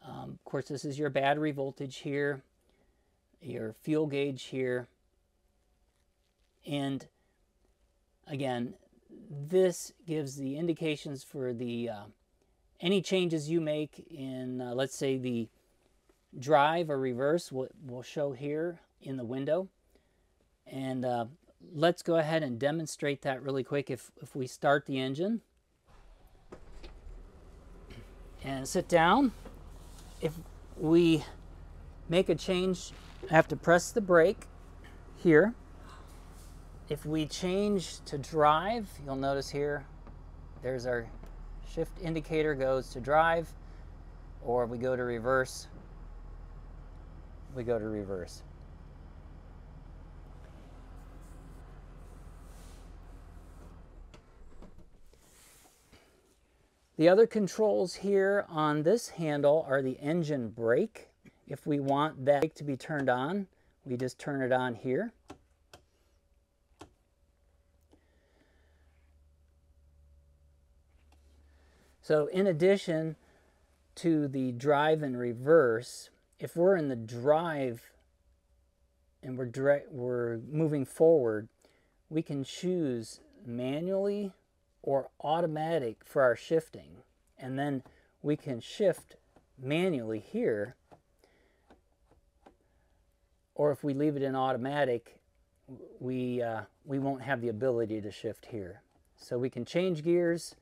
Um, of course, this is your battery voltage here, your fuel gauge here. And again, this gives the indications for the uh, any changes you make in, uh, let's say, the drive or reverse will, will show here in the window. And uh, let's go ahead and demonstrate that really quick. If, if we start the engine and sit down, if we make a change, I have to press the brake here, If we change to drive, you'll notice here, there's our shift indicator goes to drive, or we go to reverse, we go to reverse. The other controls here on this handle are the engine brake. If we want that brake to be turned on, we just turn it on here. So in addition to the drive and reverse, if we're in the drive and we're direct, we're moving forward, we can choose manually or automatic for our shifting. And then we can shift manually here. Or if we leave it in automatic, we, uh, we won't have the ability to shift here. So we can change gears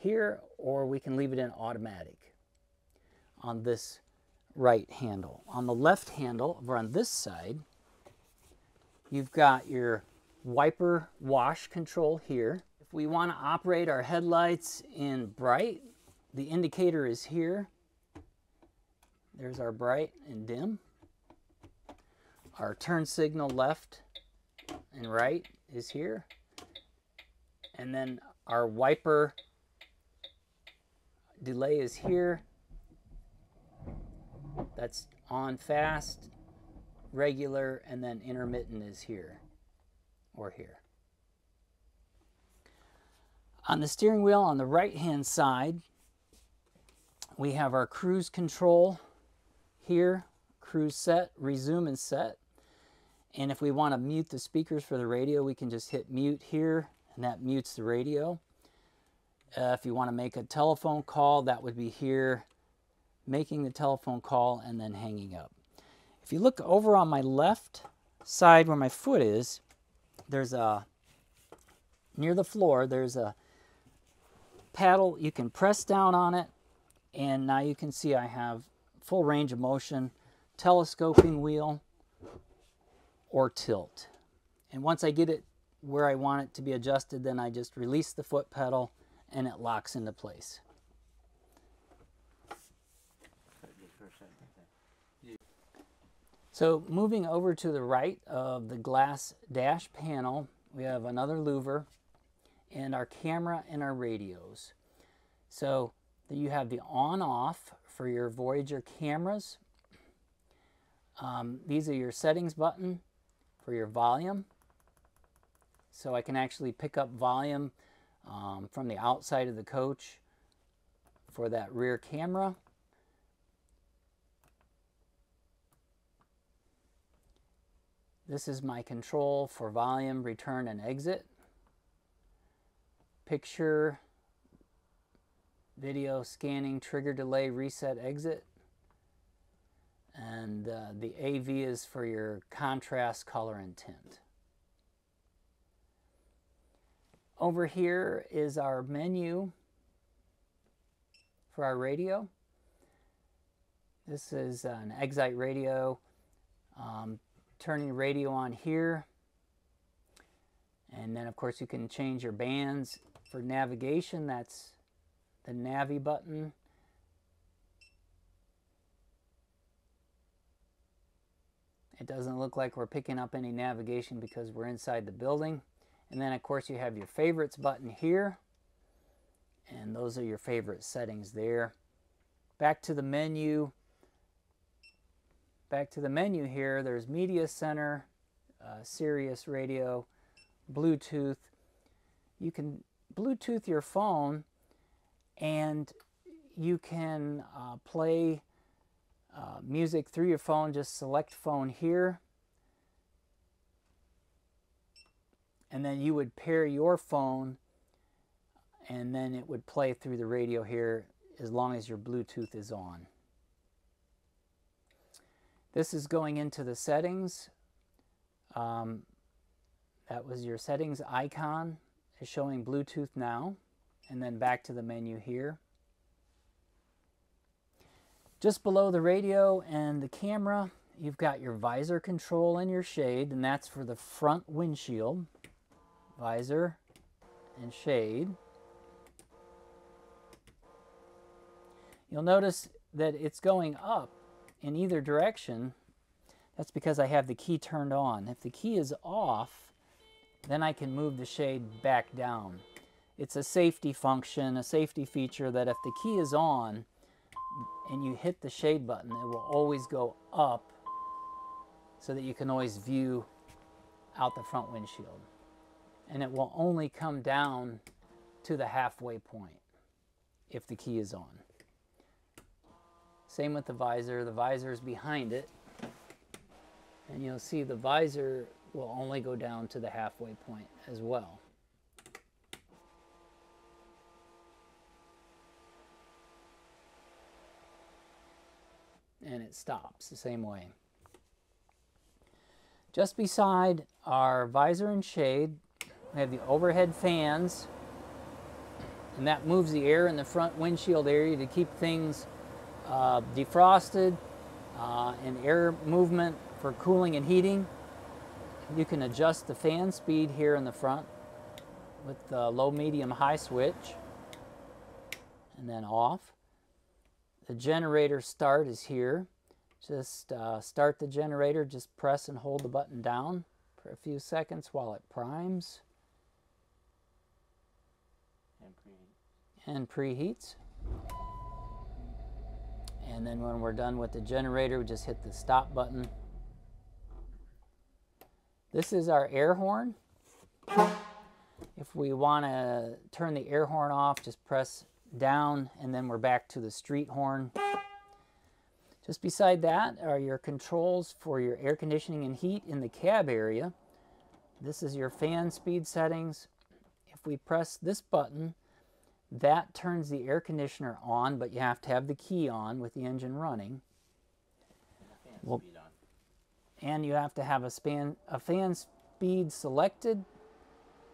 here, or we can leave it in automatic on this right handle. On the left handle, over on this side, you've got your wiper wash control here. If we want to operate our headlights in bright, the indicator is here. There's our bright and dim. Our turn signal left and right is here. And then our wiper delay is here. That's on fast, regular, and then intermittent is here or here. On the steering wheel on the right hand side, we have our cruise control here, cruise set, resume and set. And if we want to mute the speakers for the radio, we can just hit mute here and that mutes the radio. Uh, if you want to make a telephone call, that would be here, making the telephone call and then hanging up. If you look over on my left side where my foot is, there's a, near the floor, there's a paddle. You can press down on it, and now you can see I have full range of motion, telescoping wheel, or tilt. And once I get it where I want it to be adjusted, then I just release the foot pedal, and it locks into place. So moving over to the right of the glass dash panel, we have another louver and our camera and our radios. So you have the on-off for your Voyager cameras. Um, these are your settings button for your volume. So I can actually pick up volume Um, from the outside of the coach for that rear camera. This is my control for volume, return, and exit. Picture, video, scanning, trigger, delay, reset, exit. And uh, the A V is for your contrast, color, and tint. Over here is our menu for our radio. This is an Exite radio. Um, turning radio on here. And then of course you can change your bands. For navigation, that's the Navi button. It doesn't look like we're picking up any navigation because we're inside the building. And then of course you have your favorites button here, and those are your favorite settings there. Back to the menu, back to the menu here, there's Media Center, uh, Sirius Radio, Bluetooth. You can Bluetooth your phone, and you can uh, play uh, music through your phone. Just select phone here. And then you would pair your phone, and then it would play through the radio here as long as your Bluetooth is on. This is going into the settings. Um, that was your settings icon, is showing Bluetooth now, and then back to the menu here. Just below the radio and the camera you've got your visor control and your shade, and that's for the front windshield. Visor and shade. You'll notice that it's going up in either direction. That's because I have the key turned on. If the key is off, then I can move the shade back down. It's a safety function, a safety feature, that if the key is on and you hit the shade button, it will always go up so that you can always view out the front windshield. And it will only come down to the halfway point if the key is on. Same with the visor. The visor is behind it. And you'll see the visor will only go down to the halfway point as well. And it stops the same way. Just beside our visor and shade, we have the overhead fans, and that moves the air in the front windshield area to keep things uh, defrosted uh, and air movement for cooling and heating. You can adjust the fan speed here in the front with the low, medium, high switch, and then off. The generator start is here. Just uh, start the generator, just press and hold the button down for a few seconds while it primes. And preheats. And preheats. And then when we're done with the generator, we just hit the stop button. This is our air horn. If we want to turn the air horn off, just press down, and then we're back to the street horn. Just beside that are your controls for your air conditioning and heat in the cab area. This is your fan speed settings. If we press this button, that turns the air conditioner on, but you have to have the key on with the engine running. And, well, speed on. And you have to have a, span, a fan speed selected.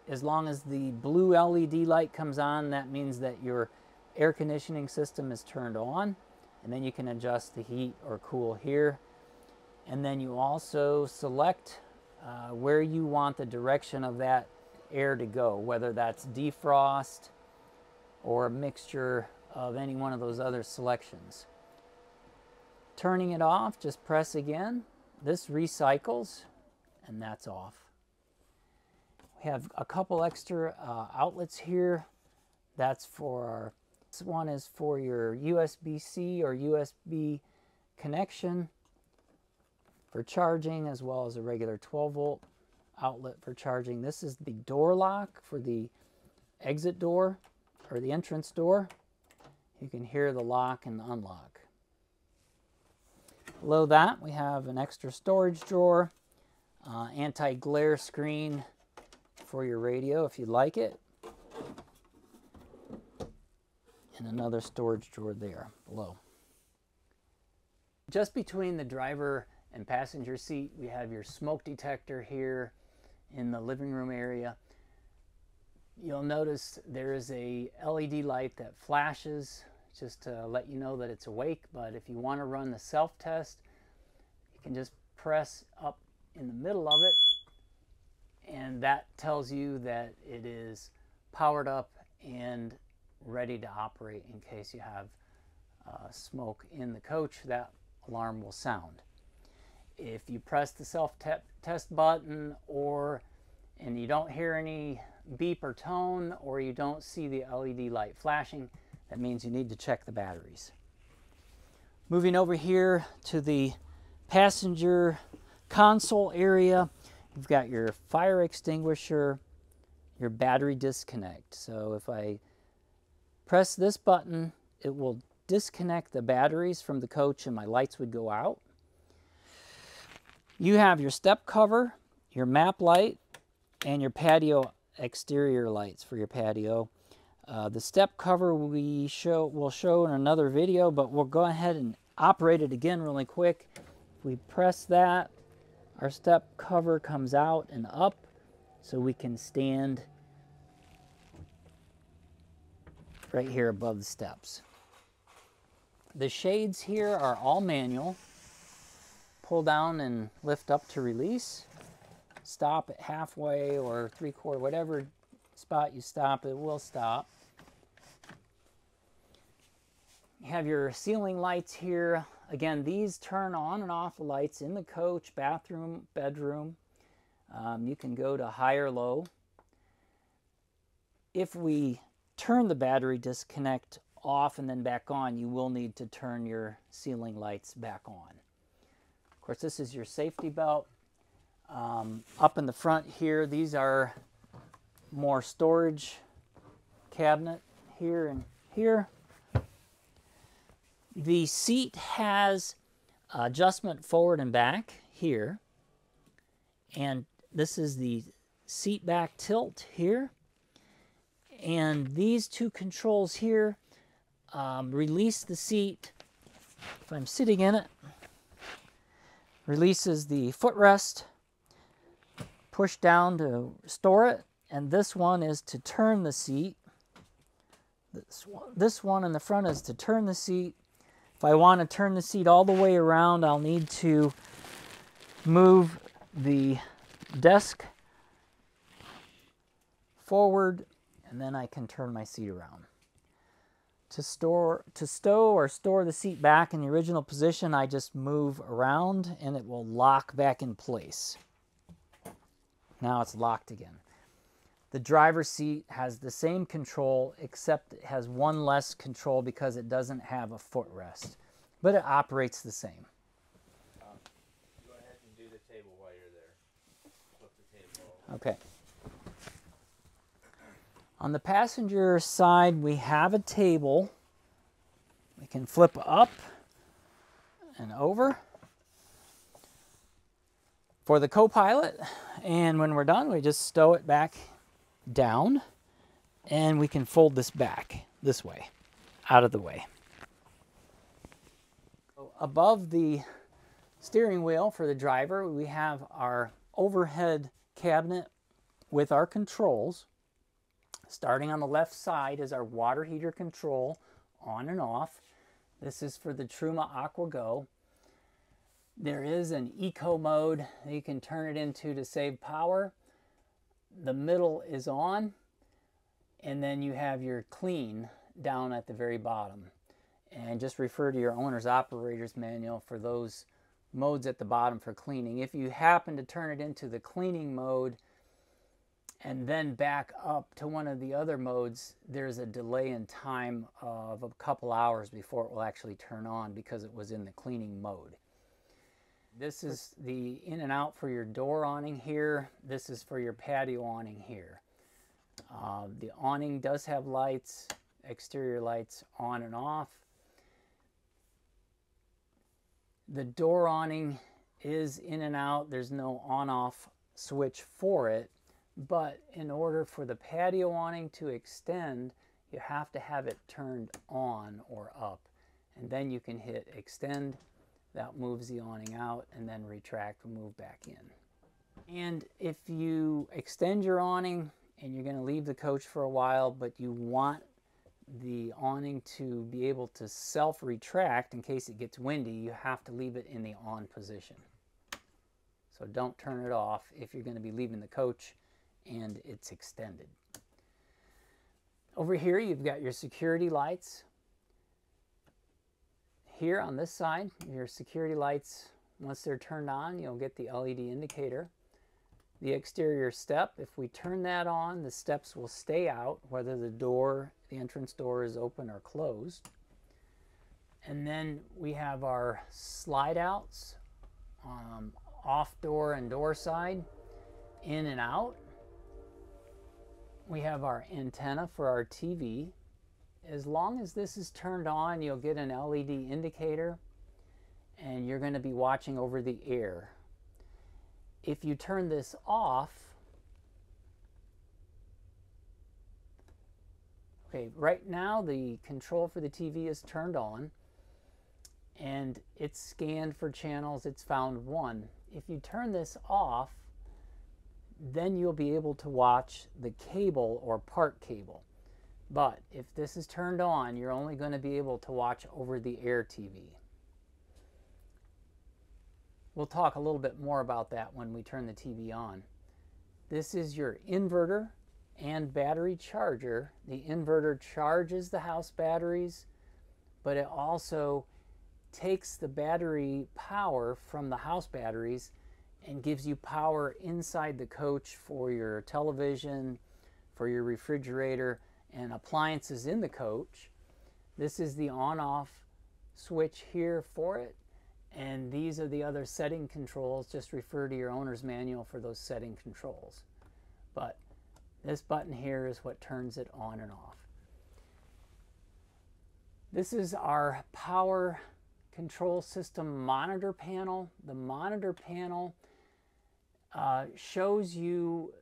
As long as the blue L E D light comes on, that means that your air conditioning system is turned on. And then you can adjust the heat or cool here. And then you also select uh, where you want the direction of that air to go, whether that's defrost, or a mixture of any one of those other selections. Turning it off, just press again. This recycles, and that's off. We have a couple extra uh, outlets here. That's for our, this one is for your U S B C or U S B connection for charging, as well as a regular twelve volt outlet for charging. This is the door lock for the exit door, or the entrance door. You can hear the lock and the unlock. Below that, we have an extra storage drawer, uh, anti-glare screen for your radio if you'd like it, and another storage drawer there below. Just between the driver and passenger seat, we have your smoke detector here in the living room area. You'll notice there is a L E D light that flashes just to let you know that it's awake, but if you want to run the self-test, you can just press up in the middle of it, and that tells you that it is powered up and ready to operate in case you have uh, smoke in the coach. That alarm will sound. If you press the self-test button or and you don't hear any beep or tone, or you don't see the L E D light flashing, that means you need to check the batteries. Moving over here to the passenger console area, you've got your fire extinguisher, your battery disconnect. So if I press this button, it will disconnect the batteries from the coach and my lights would go out. You have your step cover, your map light, and your patio exterior lights for your patio. Uh, the step cover we show will show in another video, but we'll go ahead and operate it again really quick. If we press that, our step cover comes out and up, so we can stand right here above the steps. The shades here are all manual. pull down and lift up to release. Stop at halfway or three quarter, whatever spot you stop, it will stop. You have your ceiling lights here. Again, these turn on and off lights in the coach, bathroom, bedroom. Um, you can go to high or low. If we turn the battery disconnect off and then back on, you will need to turn your ceiling lights back on. Of course, this is your safety belt. Um, up in the front here, these are more storage cabinet here and here. The seat has adjustment forward and back here. And this is the seat back tilt here. And these two controls here um, release the seat. If I'm sitting in it, releases the footrest, push down to store it. And this one is to turn the seat. This one, this one in the front is to turn the seat. If I want to turn the seat all the way around, I'll need to move the desk forward, and then I can turn my seat around. To store, to stow or store the seat back in the original position, I just move around and it will lock back in place. Now it's locked again. The driver's seat has the same control, except it has one less control because it doesn't have a footrest, but it operates the same. Um, go ahead and do the table while you're there. Flip the table over. Okay. On the passenger side, we have a table. We can flip up and over for the co-pilot, and when we're done, we just stow it back down, and we can fold this back this way, out of the way. Above the steering wheel for the driver, we have our overhead cabinet with our controls. Starting on the left side is our water heater control, on and off. This is for the Truma AquaGo. There is an eco mode that you can turn it into to save power. The middle is on, and then you have your clean down at the very bottom. And just refer to your owner's operator's manual for those modes at the bottom for cleaning. If you happen to turn it into the cleaning mode and then back up to one of the other modes, there's a delay in time of a couple hours before it will actually turn on because it was in the cleaning mode. This is the in and out for your door awning here. This is for your patio awning here. Uh, the awning does have lights, exterior lights on and off. The door awning is in and out. There's no on-off switch for it, but in order for the patio awning to extend, you have to have it turned on or up, and then you can hit extend. That moves the awning out, and then retract and move back in. And if you extend your awning and you're going to leave the coach for a while, but you want the awning to be able to self-retract in case it gets windy, you have to leave it in the on position. So don't turn it off if you're going to be leaving the coach and it's extended. Over here, you've got your security lights. Here on this side, your security lights, once they're turned on, you'll get the L E D indicator. The exterior step, if we turn that on, the steps will stay out, whether the door, the entrance door is open or closed. And then we have our slide outs, um, off door and door side, in and out. We have our antenna for our T V. As long as this is turned on, you'll get an L E D indicator, and you're going to be watching over the air. If you turn this off, okay, right now the control for the T V is turned on, and it's scanned for channels. It's found one. If you turn this off, then you'll be able to watch the cable or part cable. But if this is turned on, you're only going to be able to watch over the air T V. We'll talk a little bit more about that when we turn the T V on. This is your inverter and battery charger. The inverter charges the house batteries, but it also takes the battery power from the house batteries and gives you power inside the coach for your television, for your refrigerator, and appliances in the coach. This is the on-off switch here for it, and these are the other setting controls. Just refer to your owner's manual for those setting controls. But this button here is what turns it on and off. This is our power control system monitor panel. The monitor panel uh, shows you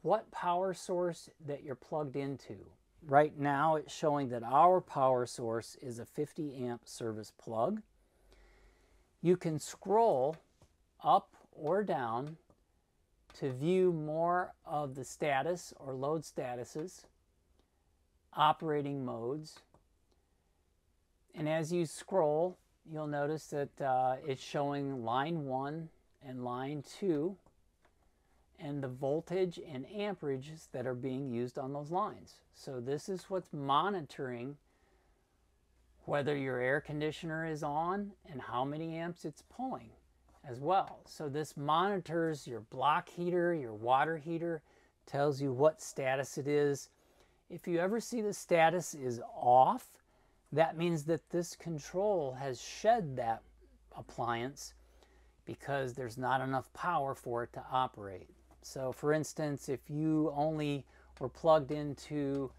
what power source that you're plugged into. Right now it's showing that our power source is a fifty amp service plug. You can scroll up or down to view more of the status or load statuses, operating modes. And as you scroll, you'll notice that uh, it's showing line one and line two and the voltage and amperages that are being used on those lines. So this is what's monitoring whether your air conditioner is on and how many amps it's pulling as well. So this monitors your block heater, your water heater, tells you what status it is. If you ever see the status is off, that means that this control has shed that appliance because there's not enough power for it to operate. So for instance, if you only were plugged into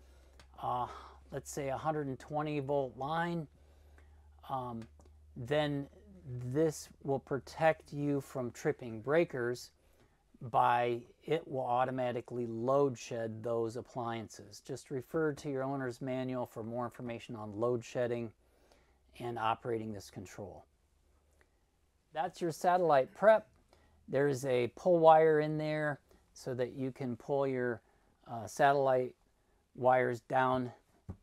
uh, let's say one hundred twenty volt line, um, then this will protect you from tripping breakers by it will automatically load shed those appliances. Just refer to your owner's manual for more information on load shedding and operating this control. That's your satellite prep. There's a pull wire in there so that you can pull your uh, satellite wires down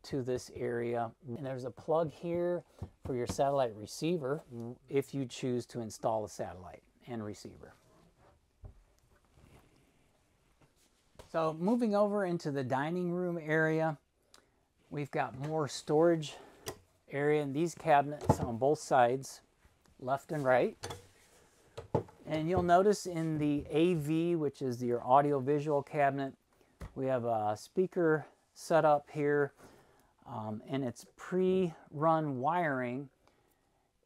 to this area, and there's a plug here for your satellite receiver if you choose to install a satellite and receiver. So moving over into the dining room area, we've got more storage area in these cabinets on both sides, left and right. And you'll notice in the A V, which is your audio-visual cabinet, we have a speaker set up here. Um, and it's pre-run wiring.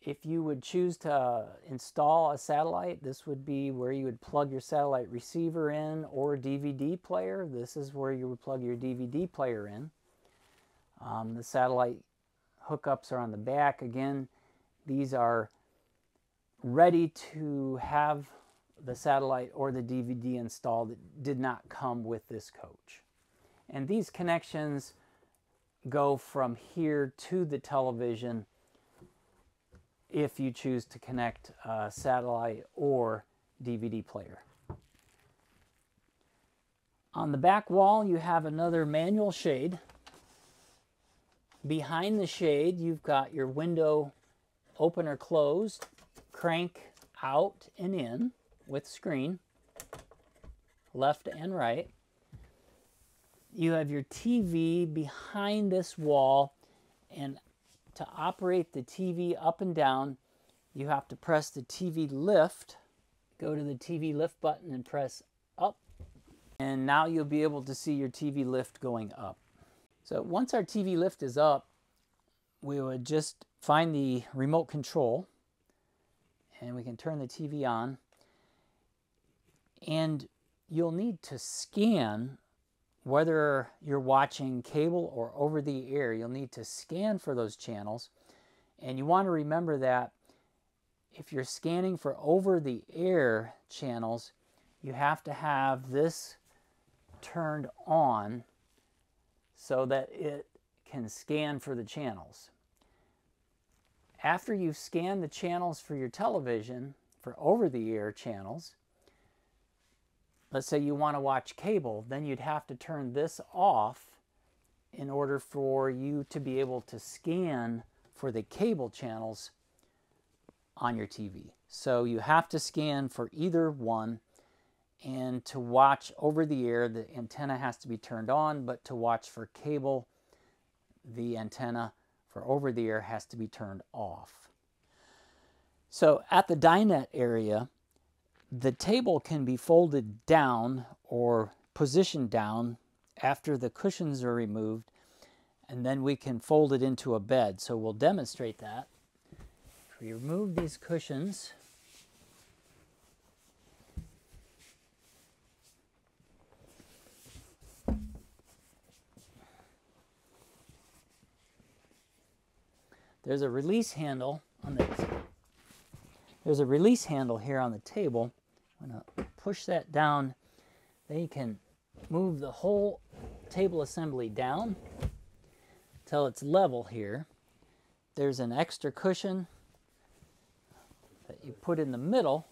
If you would choose to install a satellite, this would be where you would plug your satellite receiver in, or D V D player. This is where you would plug your D V D player in. Um, the satellite hookups are on the back. Again, these are ready to have the satellite or the D V D installed. It did not come with this coach. And these connections go from here to the television if you choose to connect a satellite or D V D player. On the back wall, you have another manual shade. Behind the shade, you've got your window open or closed, crank out and in with screen, left and right. You have your T V behind this wall, and to operate the T V up and down, you have to press the T V lift. Go to the T V lift button and press up, and now you'll be able to see your T V lift going up. So once our T V lift is up, we would just find the remote control, and we can turn the T V on, and you'll need to scan whether you're watching cable or over the air. You'll need to scan for those channels, and you want to remember that if you're scanning for over the air channels, you have to have this turned on so that it can scan for the channels. After you've scanned the channels for your television for over the air channels, let's say you want to watch cable, then you'd have to turn this off in order for you to be able to scan for the cable channels on your T V. So you have to scan for either one, and to watch over the air, the antenna has to be turned on, but to watch for cable, the antenna for over the air has to be turned off. So at the dinette area, the table can be folded down or positioned down after the cushions are removed, and then we can fold it into a bed. So we'll demonstrate that. If we remove these cushions, there's a release handle on this. There's a release handle here on the table. I'm going to push that down. Then you can move the whole table assembly down till it's level here. There's an extra cushion that you put in the middle.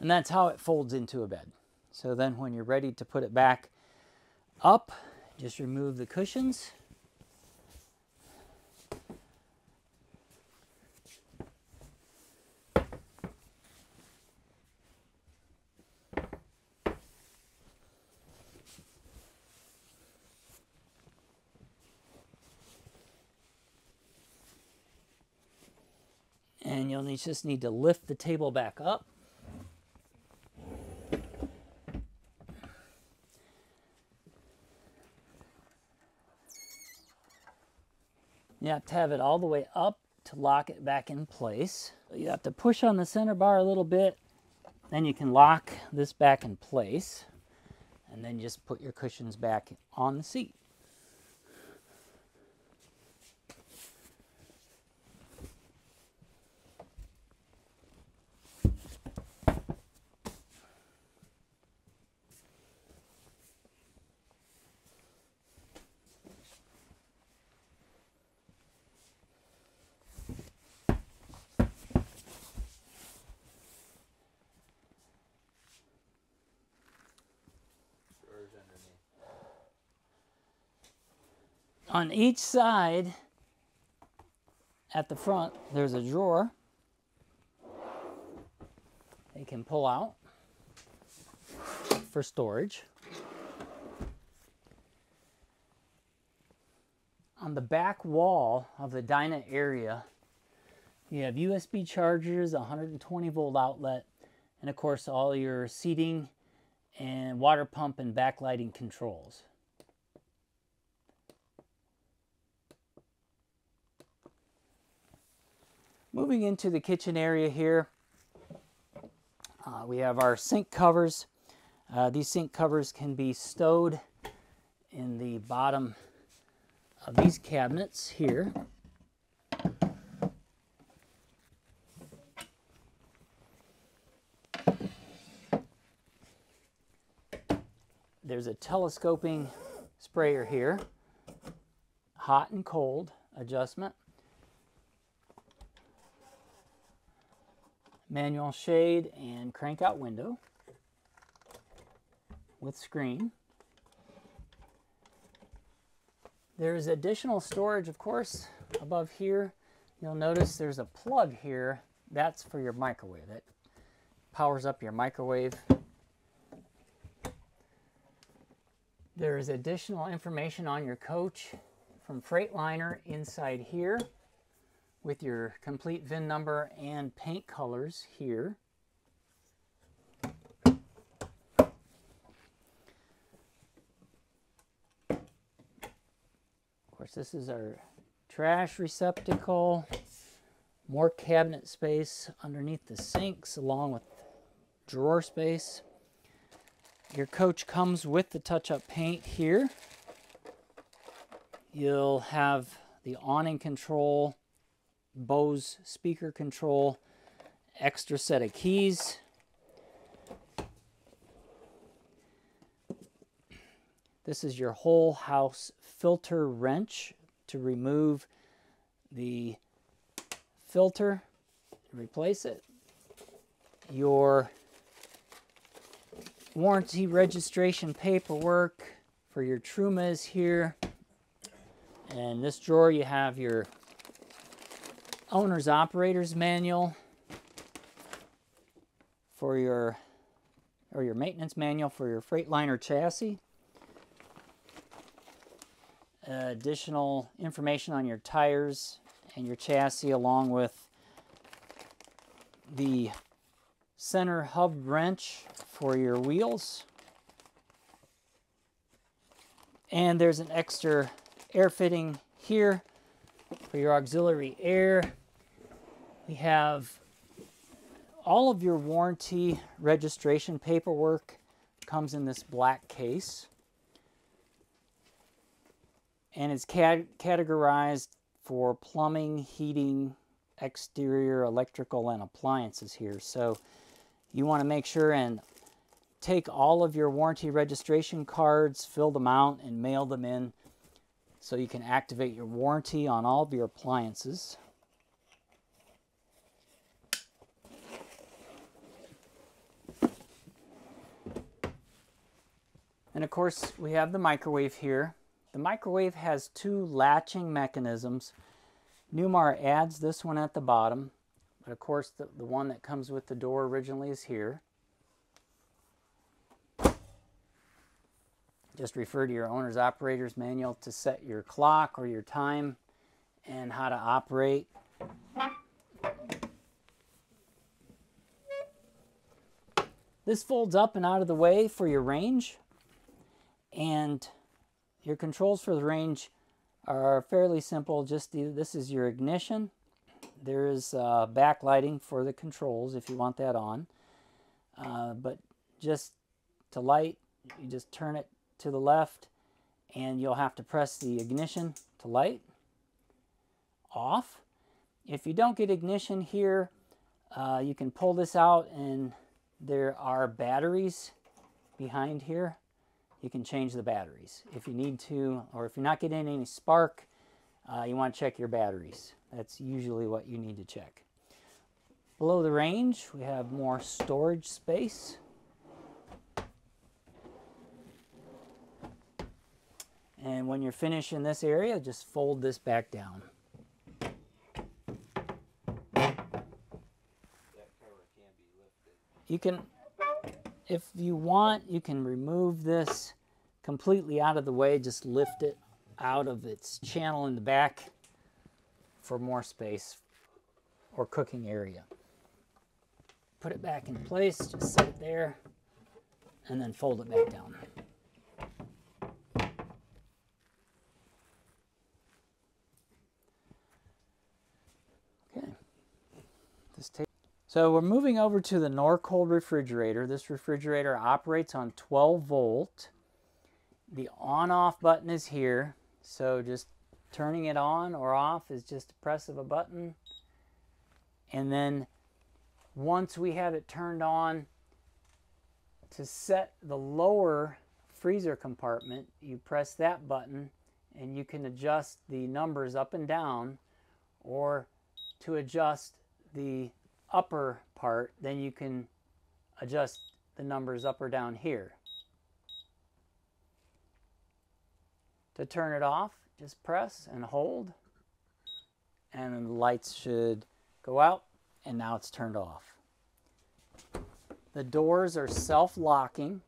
And that's how it folds into a bed. So then when you're ready to put it back up, just remove the cushions. And you'll just need to lift the table back up. You have to have it all the way up to lock it back in place. You have to push on the center bar a little bit, then you can lock this back in place, and then just put your cushions back on the seat. On each side, at the front, there's a drawer they can pull out for storage. On the back wall of the dinette area, you have U S B chargers, one hundred twenty volt outlet, and of course all your seating and water pump and backlighting controls. Moving into the kitchen area here, uh, we have our sink covers. Uh, these sink covers can be stowed in the bottom of these cabinets here. There's a telescoping sprayer here, hot and cold adjustment. Manual shade and crank out window with screen. There's additional storage, of course, above here. You'll notice there's a plug here. That's for your microwave. That powers up your microwave. There is additional information on your coach from Freightliner inside here, with your complete V I N number and paint colors here. Of course, this is our trash receptacle. More cabinet space underneath the sinks, along with drawer space. Your coach comes with the touch-up paint here. you'll have the awning control, Bose speaker control, extra set of keys. This is your whole house filter wrench to remove the filter, replace it. Your warranty registration paperwork for your Truma is here. And this drawer you have your owner's operator's manual for your, or your maintenance manual for your Freightliner chassis. Uh, additional information on your tires and your chassis, along with the center hub wrench for your wheels. And there's an extra air fitting here for your auxiliary air. We have all of your warranty registration paperwork comes in this black case. And it's categorized for plumbing, heating, exterior, electrical, and appliances here. So you want to make sure and take all of your warranty registration cards, fill them out, and mail them in so you can activate your warranty on all of your appliances. And of course, we have the microwave here. The microwave has two latching mechanisms. Newmar adds this one at the bottom, but of course the, the one that comes with the door originally is here. Just refer to your owner's operator's manual to set your clock or your time and how to operate. This folds up and out of the way for your range, and your controls for the range are fairly simple. Just the, this is your ignition. There is uh, backlighting for the controls if you want that on. Uh, but just to light, you just turn it to the left and you'll have to press the ignition to light. Off. If you don't get ignition here, uh, you can pull this out and there are batteries behind here. You can change the batteries if you need to, or if you're not getting any spark, uh, you want to check your batteries. That's usually what you need to check. Below the range, we have more storage space. And when you're finished in this area, just fold this back down. That cover can be lifted. You can, if you want, you can remove this completely out of the way. Just lift it out of its channel in the back for more space or cooking area. Put it back in place, just set it there, and then fold it back down. Okay. This takes. So we're moving over to the Norcold refrigerator. This refrigerator operates on twelve volt. The on-off button is here. So just turning it on or off is just a press of a button. And then once we have it turned on, to set the lower freezer compartment, you press that button and you can adjust the numbers up and down, or to adjust the upper part, then you can adjust the numbers up or down here. To turn it off, just press and hold, and then the lights should go out, and now it's turned off. The doors are self-locking,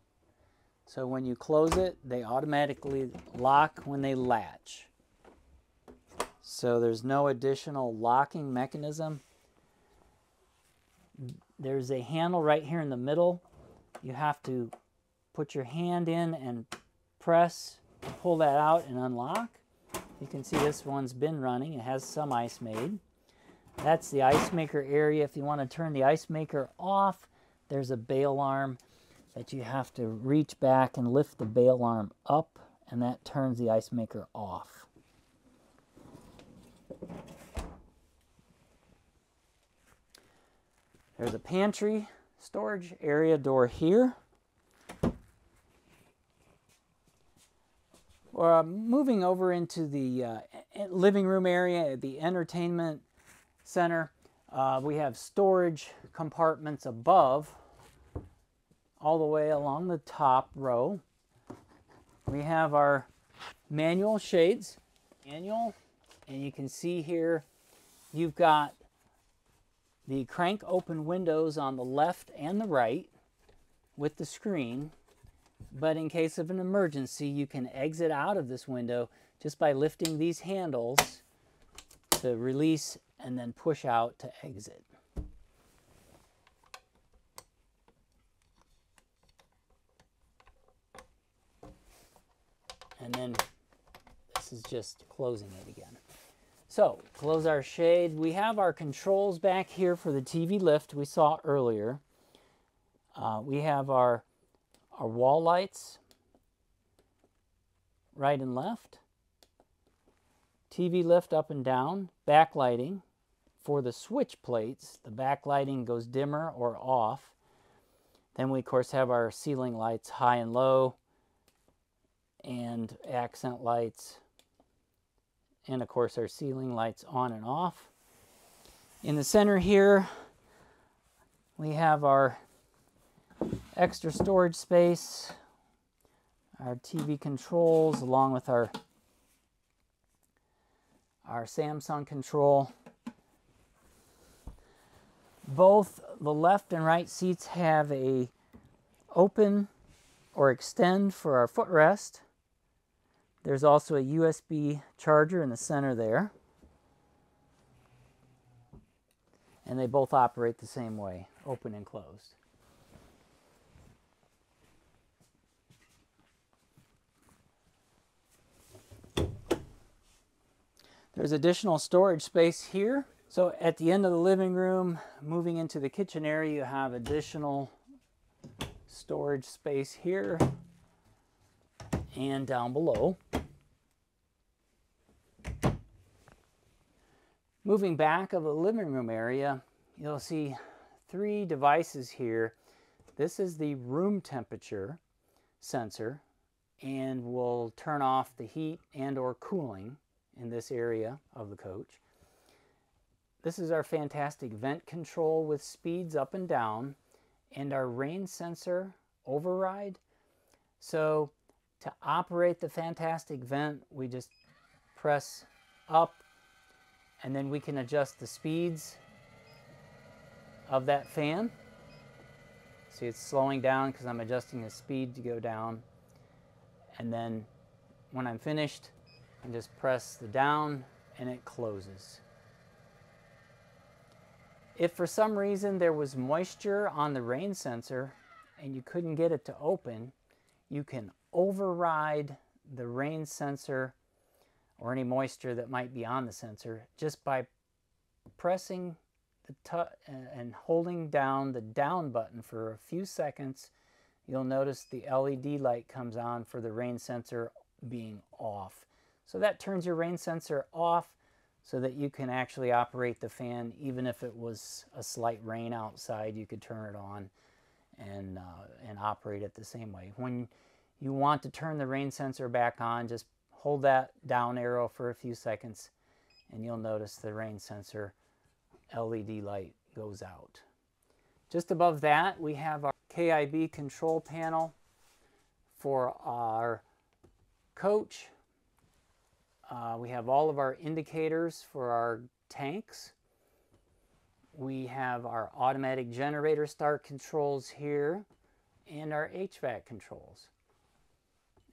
so when you close it, they automatically lock when they latch. So there's no additional locking mechanism. There's a handle right here in the middle. You have to put your hand in and press, pull that out and unlock. You can see this one's been running. It has some ice made. That's the ice maker area. If you want to turn the ice maker off, there's a bail arm that you have to reach back and lift the bail arm up, and that turns the ice maker off. There's a pantry storage area door here. Or, uh, moving over into the uh, living room area, the entertainment center, uh, we have storage compartments above, all the way along the top row. We have our manual shades, manual, and you can see here you've got the crank open windows on the left and the right with the screen, but in case of an emergency, you can exit out of this window just by lifting these handles to release and then push out to exit. And then this is just closing it again. So, close our shade. We have our controls back here for the T V lift we saw earlier. Uh, we have our, our wall lights, right and left. T V lift up and down. Backlighting for the switch plates. The backlighting goes dimmer or off. Then we, of course, have our ceiling lights high and low, and accent lights. And of course our ceiling lights on and off. In the center here, we have our extra storage space, our T V controls, along with our, our Samsung control. Both the left and right seats have a open or extend for our footrest. There's also a U S B charger in the center there. And they both operate the same way, open and closed. There's additional storage space here. So at the end of the living room, moving into the kitchen area, you have additional storage space here and down below. Moving back of the living room area, you'll see three devices here. This is the room temperature sensor and will turn off the heat and or cooling in this area of the coach. This is our fantastic vent control with speeds up and down and our rain sensor override. So to operate the fantastic vent, we just press up, and then we can adjust the speeds of that fan. See, it's slowing down because I'm adjusting the speed to go down. And then when I'm finished, I just press the down and it closes. If for some reason there was moisture on the rain sensor and you couldn't get it to open, you can override the rain sensor or any moisture that might be on the sensor just by pressing the tu- and holding down the down button for a few seconds. You'll notice the L E D light comes on for the rain sensor being off. So that turns your rain sensor off so that you can actually operate the fan. Even if it was a slight rain outside, you could turn it on and, uh, and operate it the same way. When you want to turn the rain sensor back on, just hold that down arrow for a few seconds and you'll notice the rain sensor L E D light goes out. Just above that, we have our K I B control panel for our coach. Uh, we have all of our indicators for our tanks. We have our automatic generator start controls here and our H V A C controls.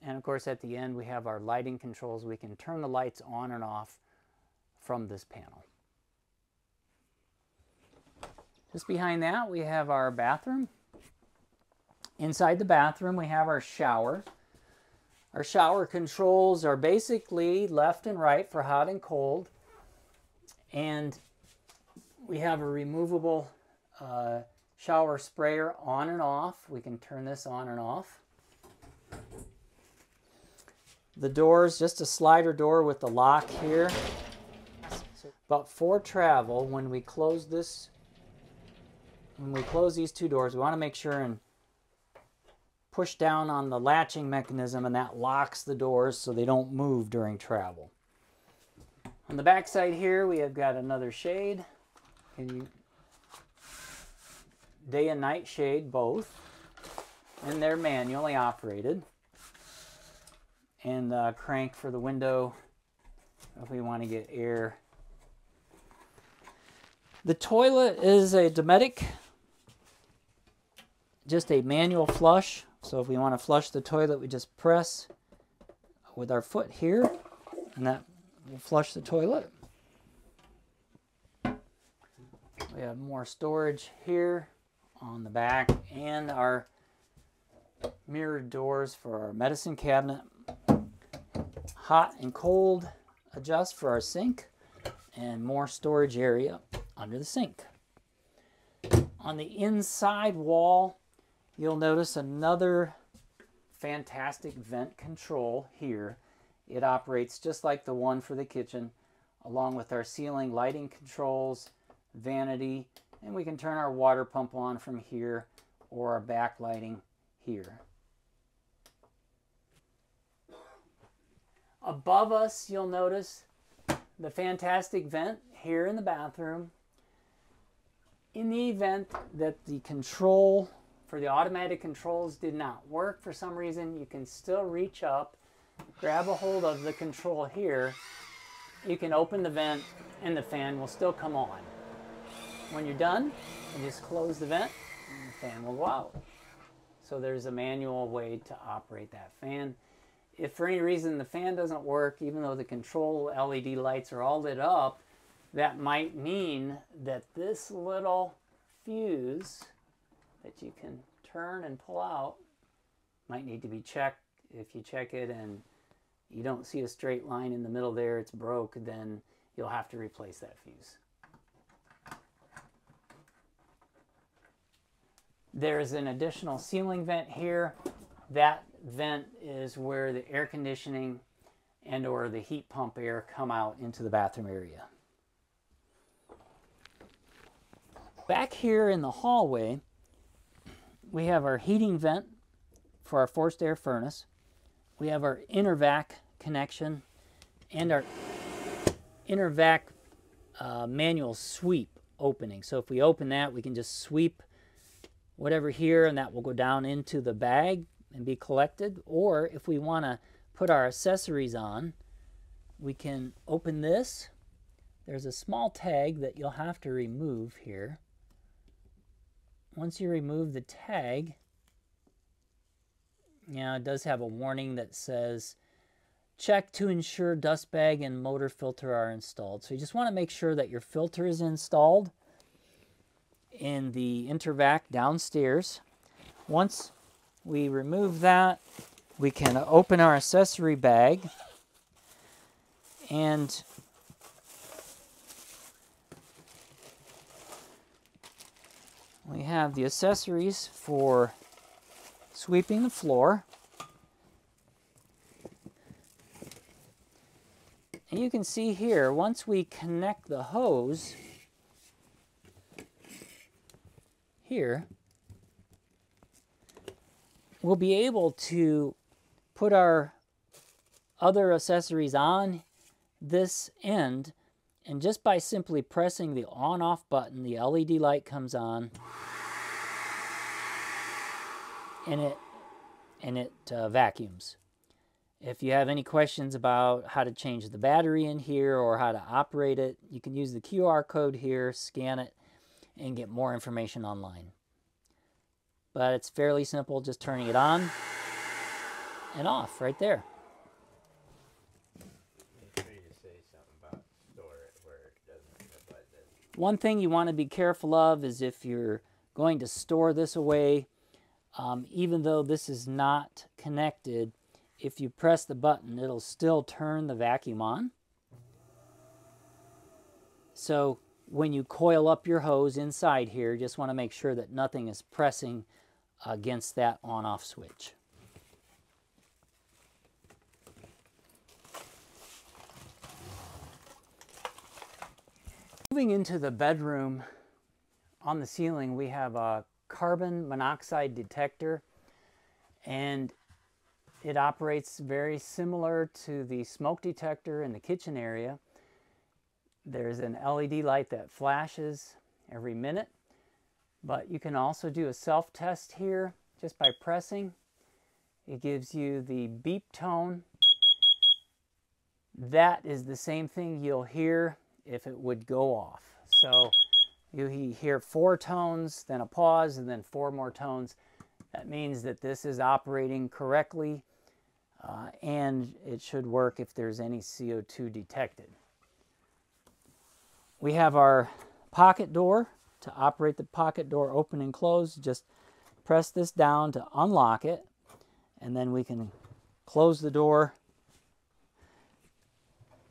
And of course at the end we have our lighting controls. We can turn the lights on and off from this panel. Just behind that we have our bathroom. Inside the bathroom we have our shower. Our shower controls are basically left and right for hot and cold, and we have a removable uh, shower sprayer on and off. We can turn this on and off. The door is just a slider door with the lock here, but for travel, when we close this when we close these two doors, we want to make sure and push down on the latching mechanism, and that locks the doors so they don't move during travel. On the back side here, we have got another shade. Can you day and night shade both, and they're manually operated. And uh, crank for the window if we want to get air. The toilet is a Dometic, just a manual flush. So if we want to flush the toilet, we just press with our foot here, and that will flush the toilet. We have more storage here on the back, and our mirrored doors for our medicine cabinet. Hot and cold adjust for our sink, and more storage area under the sink. On the inside wall, you'll notice another fantastic vent control here. It operates just like the one for the kitchen, along with our ceiling lighting controls, vanity, and we can turn our water pump on from here or our backlighting here. Above us, you'll notice the fantastic vent here in the bathroom. In the event that the control for the automatic controls did not work for some reason, you can still reach up, grab a hold of the control here. You can open the vent and the fan will still come on. When you're done, you just close the vent and the fan will go out. So there's a manual way to operate that fan. If for any reason the fan doesn't work, even though the control L E D lights are all lit up, that might mean that this little fuse that you can turn and pull out might need to be checked. If you check it and you don't see a straight line in the middle there, it's broke, then you'll have to replace that fuse. There's an additional ceiling vent here. That vent is where the air conditioning and or the heat pump air come out into the bathroom area. Back here in the hallway, we have our heating vent for our forced air furnace. We have our intervac connection and our intervac uh, manual sweep opening. So if we open that, we can just sweep whatever here, and that will go down into the bag and be collected. Or if we want to put our accessories on, we can open this. There's a small tag that you'll have to remove here. Once you remove the tag, now it does have a warning that says, check to ensure dust bag and motor filter are installed. So you just want to make sure that your filter is installed in the intervac downstairs. Once we remove that, we can open our accessory bag, and we have the accessories for sweeping the floor. And you can see here, once we connect the hose here, we'll be able to put our other accessories on this end, and just by simply pressing the on-off button, the L E D light comes on, and it and it uh, vacuums. If you have any questions about how to change the battery in here or how to operate it, you can use the Q R code here, scan it, and get more information online. But it's fairly simple, just turning it on and off right there. Make sure you say something about store it where it doesn't apply this. One thing you want to be careful of is if you're going to store this away, um, even though this is not connected, if you press the button, it'll still turn the vacuum on. So when you coil up your hose inside here, just want to make sure that nothing is pressing against that on-off switch. Moving into the bedroom, on the ceiling we have a carbon monoxide detector, and it operates very similar to the smoke detector in the kitchen area. There's an L E D light that flashes every minute, but you can also do a self-test here just by pressing. It gives you the beep tone. That is the same thing you'll hear if it would go off. So you hear four tones, then a pause, and then four more tones. That means that this is operating correctly, uh, and it should work if there's any C O two detected. We have our pocket door. To operate the pocket door open and close, just press this down to unlock it, and then we can close the door.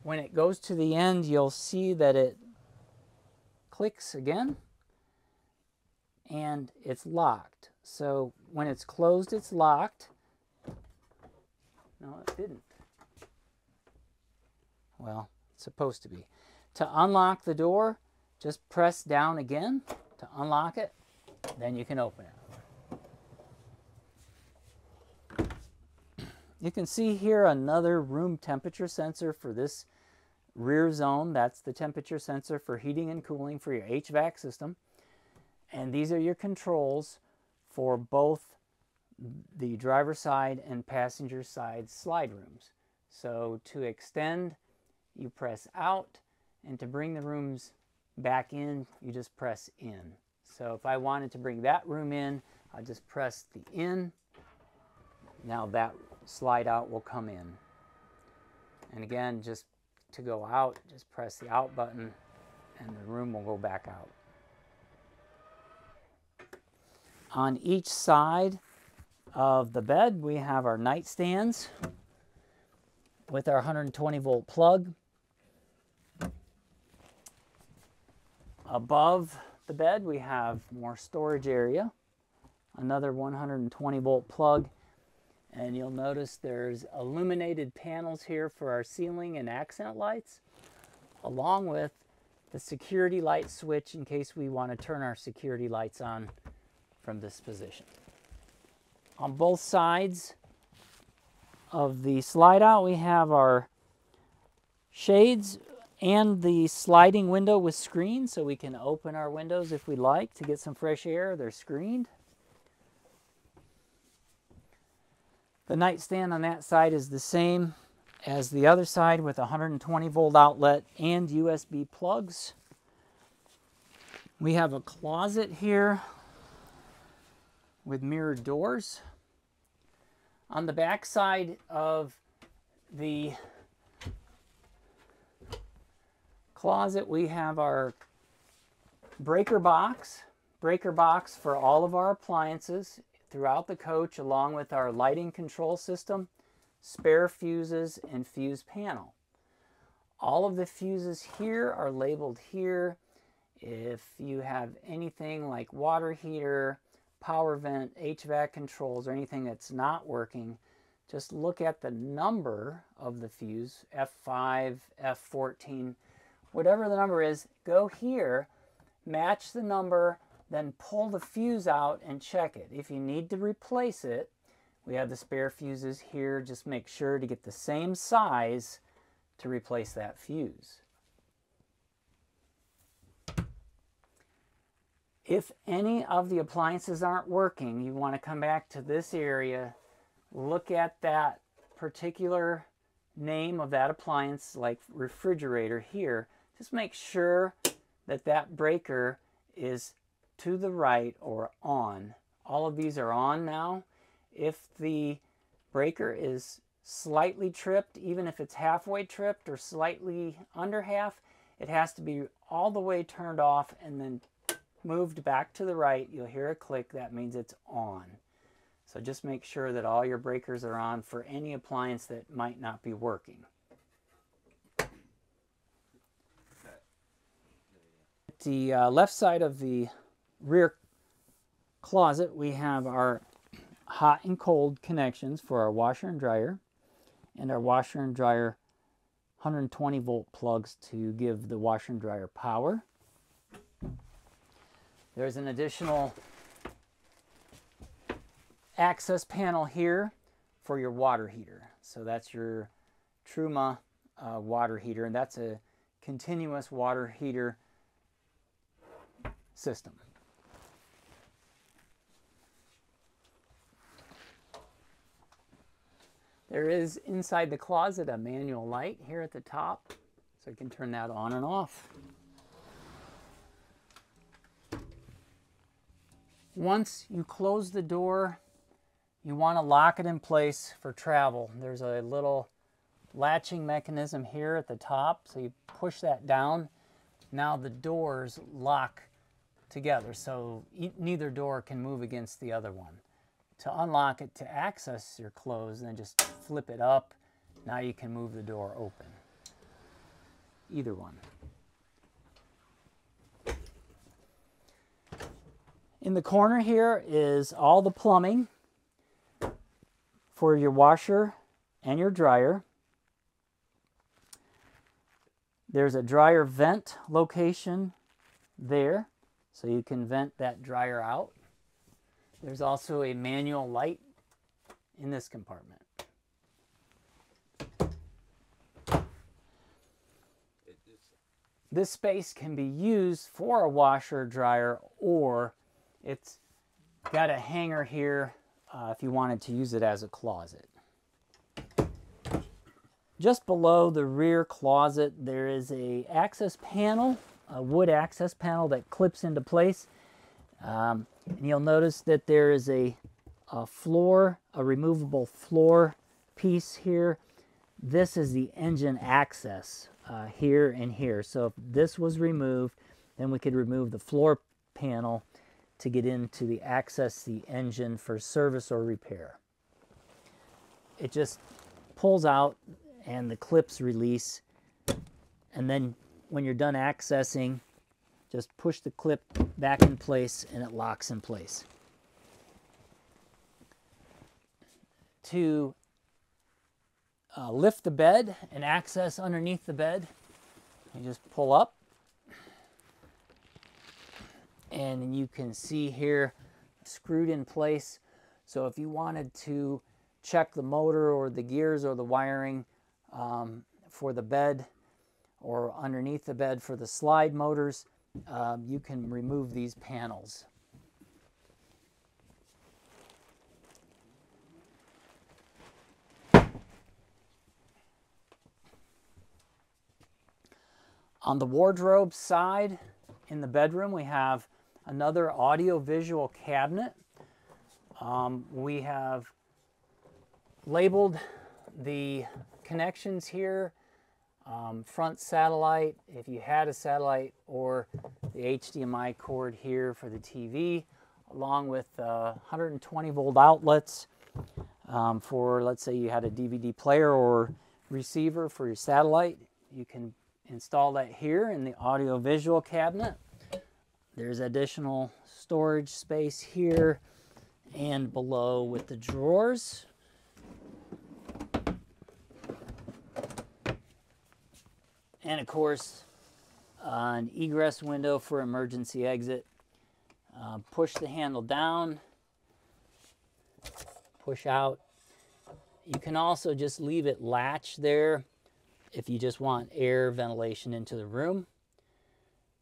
When it goes to the end, you'll see that it clicks again and it's locked. So when it's closed, it's locked. No, it didn't. Well, it's supposed to be. To unlock the door, just press down again to unlock it, then you can open it. You can see here another room temperature sensor for this rear zone. That's the temperature sensor for heating and cooling for your H V A C system. And these are your controls for both the driver's side and passenger side slide rooms. So to extend, you press out, and to bring the rooms back in, you just press in. So if I wanted to bring that room in, I just press the in. Now that slide out will come in. And again, just to go out, just press the out button and the room will go back out. On each side of the bed, we have our nightstands with our one hundred twenty volt plug. Above the bed, we have more storage area, another one hundred twenty volt plug, and you'll notice there's illuminated panels here for our ceiling and accent lights, along with the security light switch in case we want to turn our security lights on from this position. On both sides of the slide out, we have our shades and the sliding window with screen, so we can open our windows if we like to get some fresh air. They're screened. The nightstand on that side is the same as the other side with one hundred twenty volt outlet and U S B plugs. We have a closet here with mirrored doors. On the back side of the closet, we have our breaker box, breaker box for all of our appliances throughout the coach, along with our lighting control system, spare fuses, and fuse panel. All of the fuses here are labeled here. If you have anything like water heater, power vent, H V A C controls, or anything that's not working, just look at the number of the fuse, F five, F fourteen, whatever the number is, go here, match the number, then pull the fuse out and check it. If you need to replace it, we have the spare fuses here. Just make sure to get the same size to replace that fuse. If any of the appliances aren't working, you want to come back to this area, look at that particular name of that appliance, like refrigerator here. Just make sure that that breaker is to the right or on. All of these are on now. If the breaker is slightly tripped, even if it's halfway tripped or slightly under half, it has to be all the way turned off and then moved back to the right. You'll hear a click. That means it's on. So just make sure that all your breakers are on for any appliance that might not be working. The uh, left side of the rear closet, we have our hot and cold connections for our washer and dryer, and our washer and dryer one hundred twenty volt plugs to give the washer and dryer power. There's an additional access panel here for your water heater. So that's your Truma uh, water heater, and that's a continuous water heater system. There is inside the closet a manual light here at the top, so you can turn that on and off. Once you close the door, you want to lock it in place for travel. There's a little latching mechanism here at the top, so you push that down. Now the doors lock together, so e- neither door can move against the other one. To unlock it, to access your clothes, then just flip it up. Now you can move the door open. Either one. In the corner here is all the plumbing for your washer and your dryer. There's a dryer vent location there, so you can vent that dryer out. There's also a manual light in this compartment. This space can be used for a washer, dryer, or it's got a hanger here uh, if you wanted to use it as a closet. Just below the rear closet, there is a access panel, a wood access panel that clips into place. Um, and you'll notice that there is a, a floor, a removable floor piece here. This is the engine access uh, here and here. So if this was removed, then we could remove the floor panel to get into the access the engine for service or repair. It just pulls out and the clips release. And then when you're done accessing, just push the clip back in place and it locks in place. To uh, lift the bed and access underneath the bed, you just pull up. And you can see here screwed in place. So if you wanted to check the motor or the gears or the wiring um, for the bed, or underneath the bed for the slide motors, Uh, you can remove these panels. On the wardrobe side in the bedroom, we have another audio-visual cabinet. Um, we have labeled the connections here. Um, front satellite, if you had a satellite, or the H D M I cord here for the T V, along with uh, one hundred twenty volt outlets um, for, let's say you had a D V D player or receiver for your satellite. You can install that here in the audio-visual cabinet. There's additional storage space here and below with the drawers. And of course, uh, an egress window for emergency exit. Uh, push the handle down, push out. You can also just leave it latched there if you just want air ventilation into the room.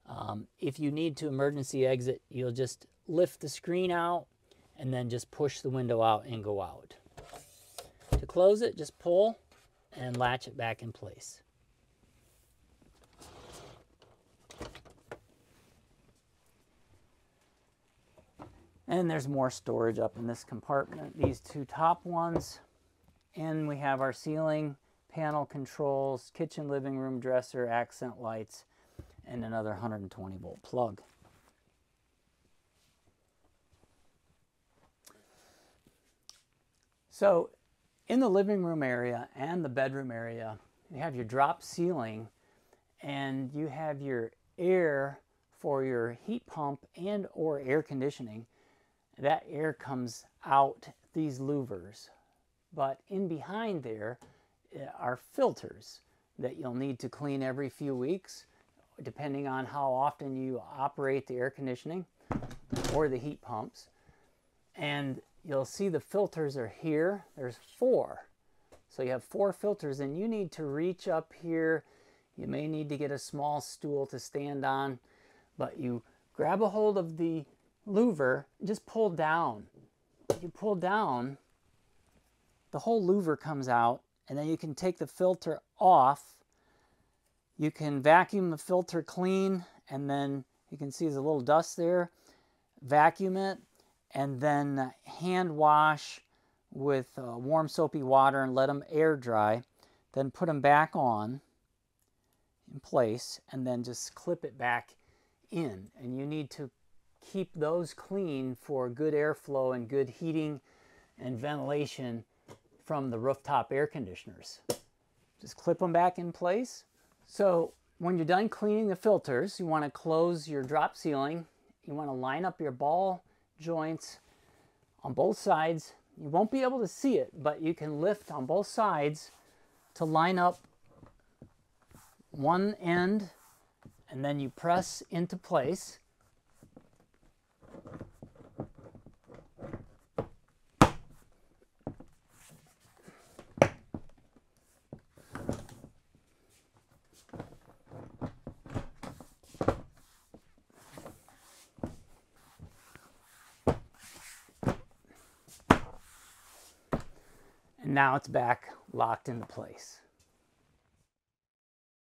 Um, if you need to emergency exit, you'll just lift the screen out and then just push the window out and go out. To close it, just pull and latch it back in place. And there's more storage up in this compartment, these two top ones. And we have our ceiling panel controls, kitchen, living room, dresser, accent lights, and another one hundred twenty volt plug. So in the living room area and the bedroom area, you have your drop ceiling and you have your air for your heat pump and or air conditioning. That air comes out these louvers, but in behind there are filters that you'll need to clean every few weeks, depending on how often you operate the air conditioning. or the heat pumps. And you'll see the filters are here. There's four. So you have four filters, and you need to reach up here. You may need to get a small stool to stand on, but you grab a hold of the louver, just pull down. You pull down, the whole louver comes out, and then you can take the filter off. You can vacuum the filter clean, and then you can see there's a little dust there. Vacuum it, and then hand wash with uh, warm soapy water and let them air dry. Then put them back on in place, and then just clip it back in. And you need to keep those clean for good airflow and good heating and ventilation from the rooftop air conditioners. Just clip them back in place. So when you're done cleaning the filters, you want to close your drop ceiling. You want to line up your ball joints on both sides. You won't be able to see it, but you can lift on both sides to line up one end, and then you press into place. Now it's back locked into place.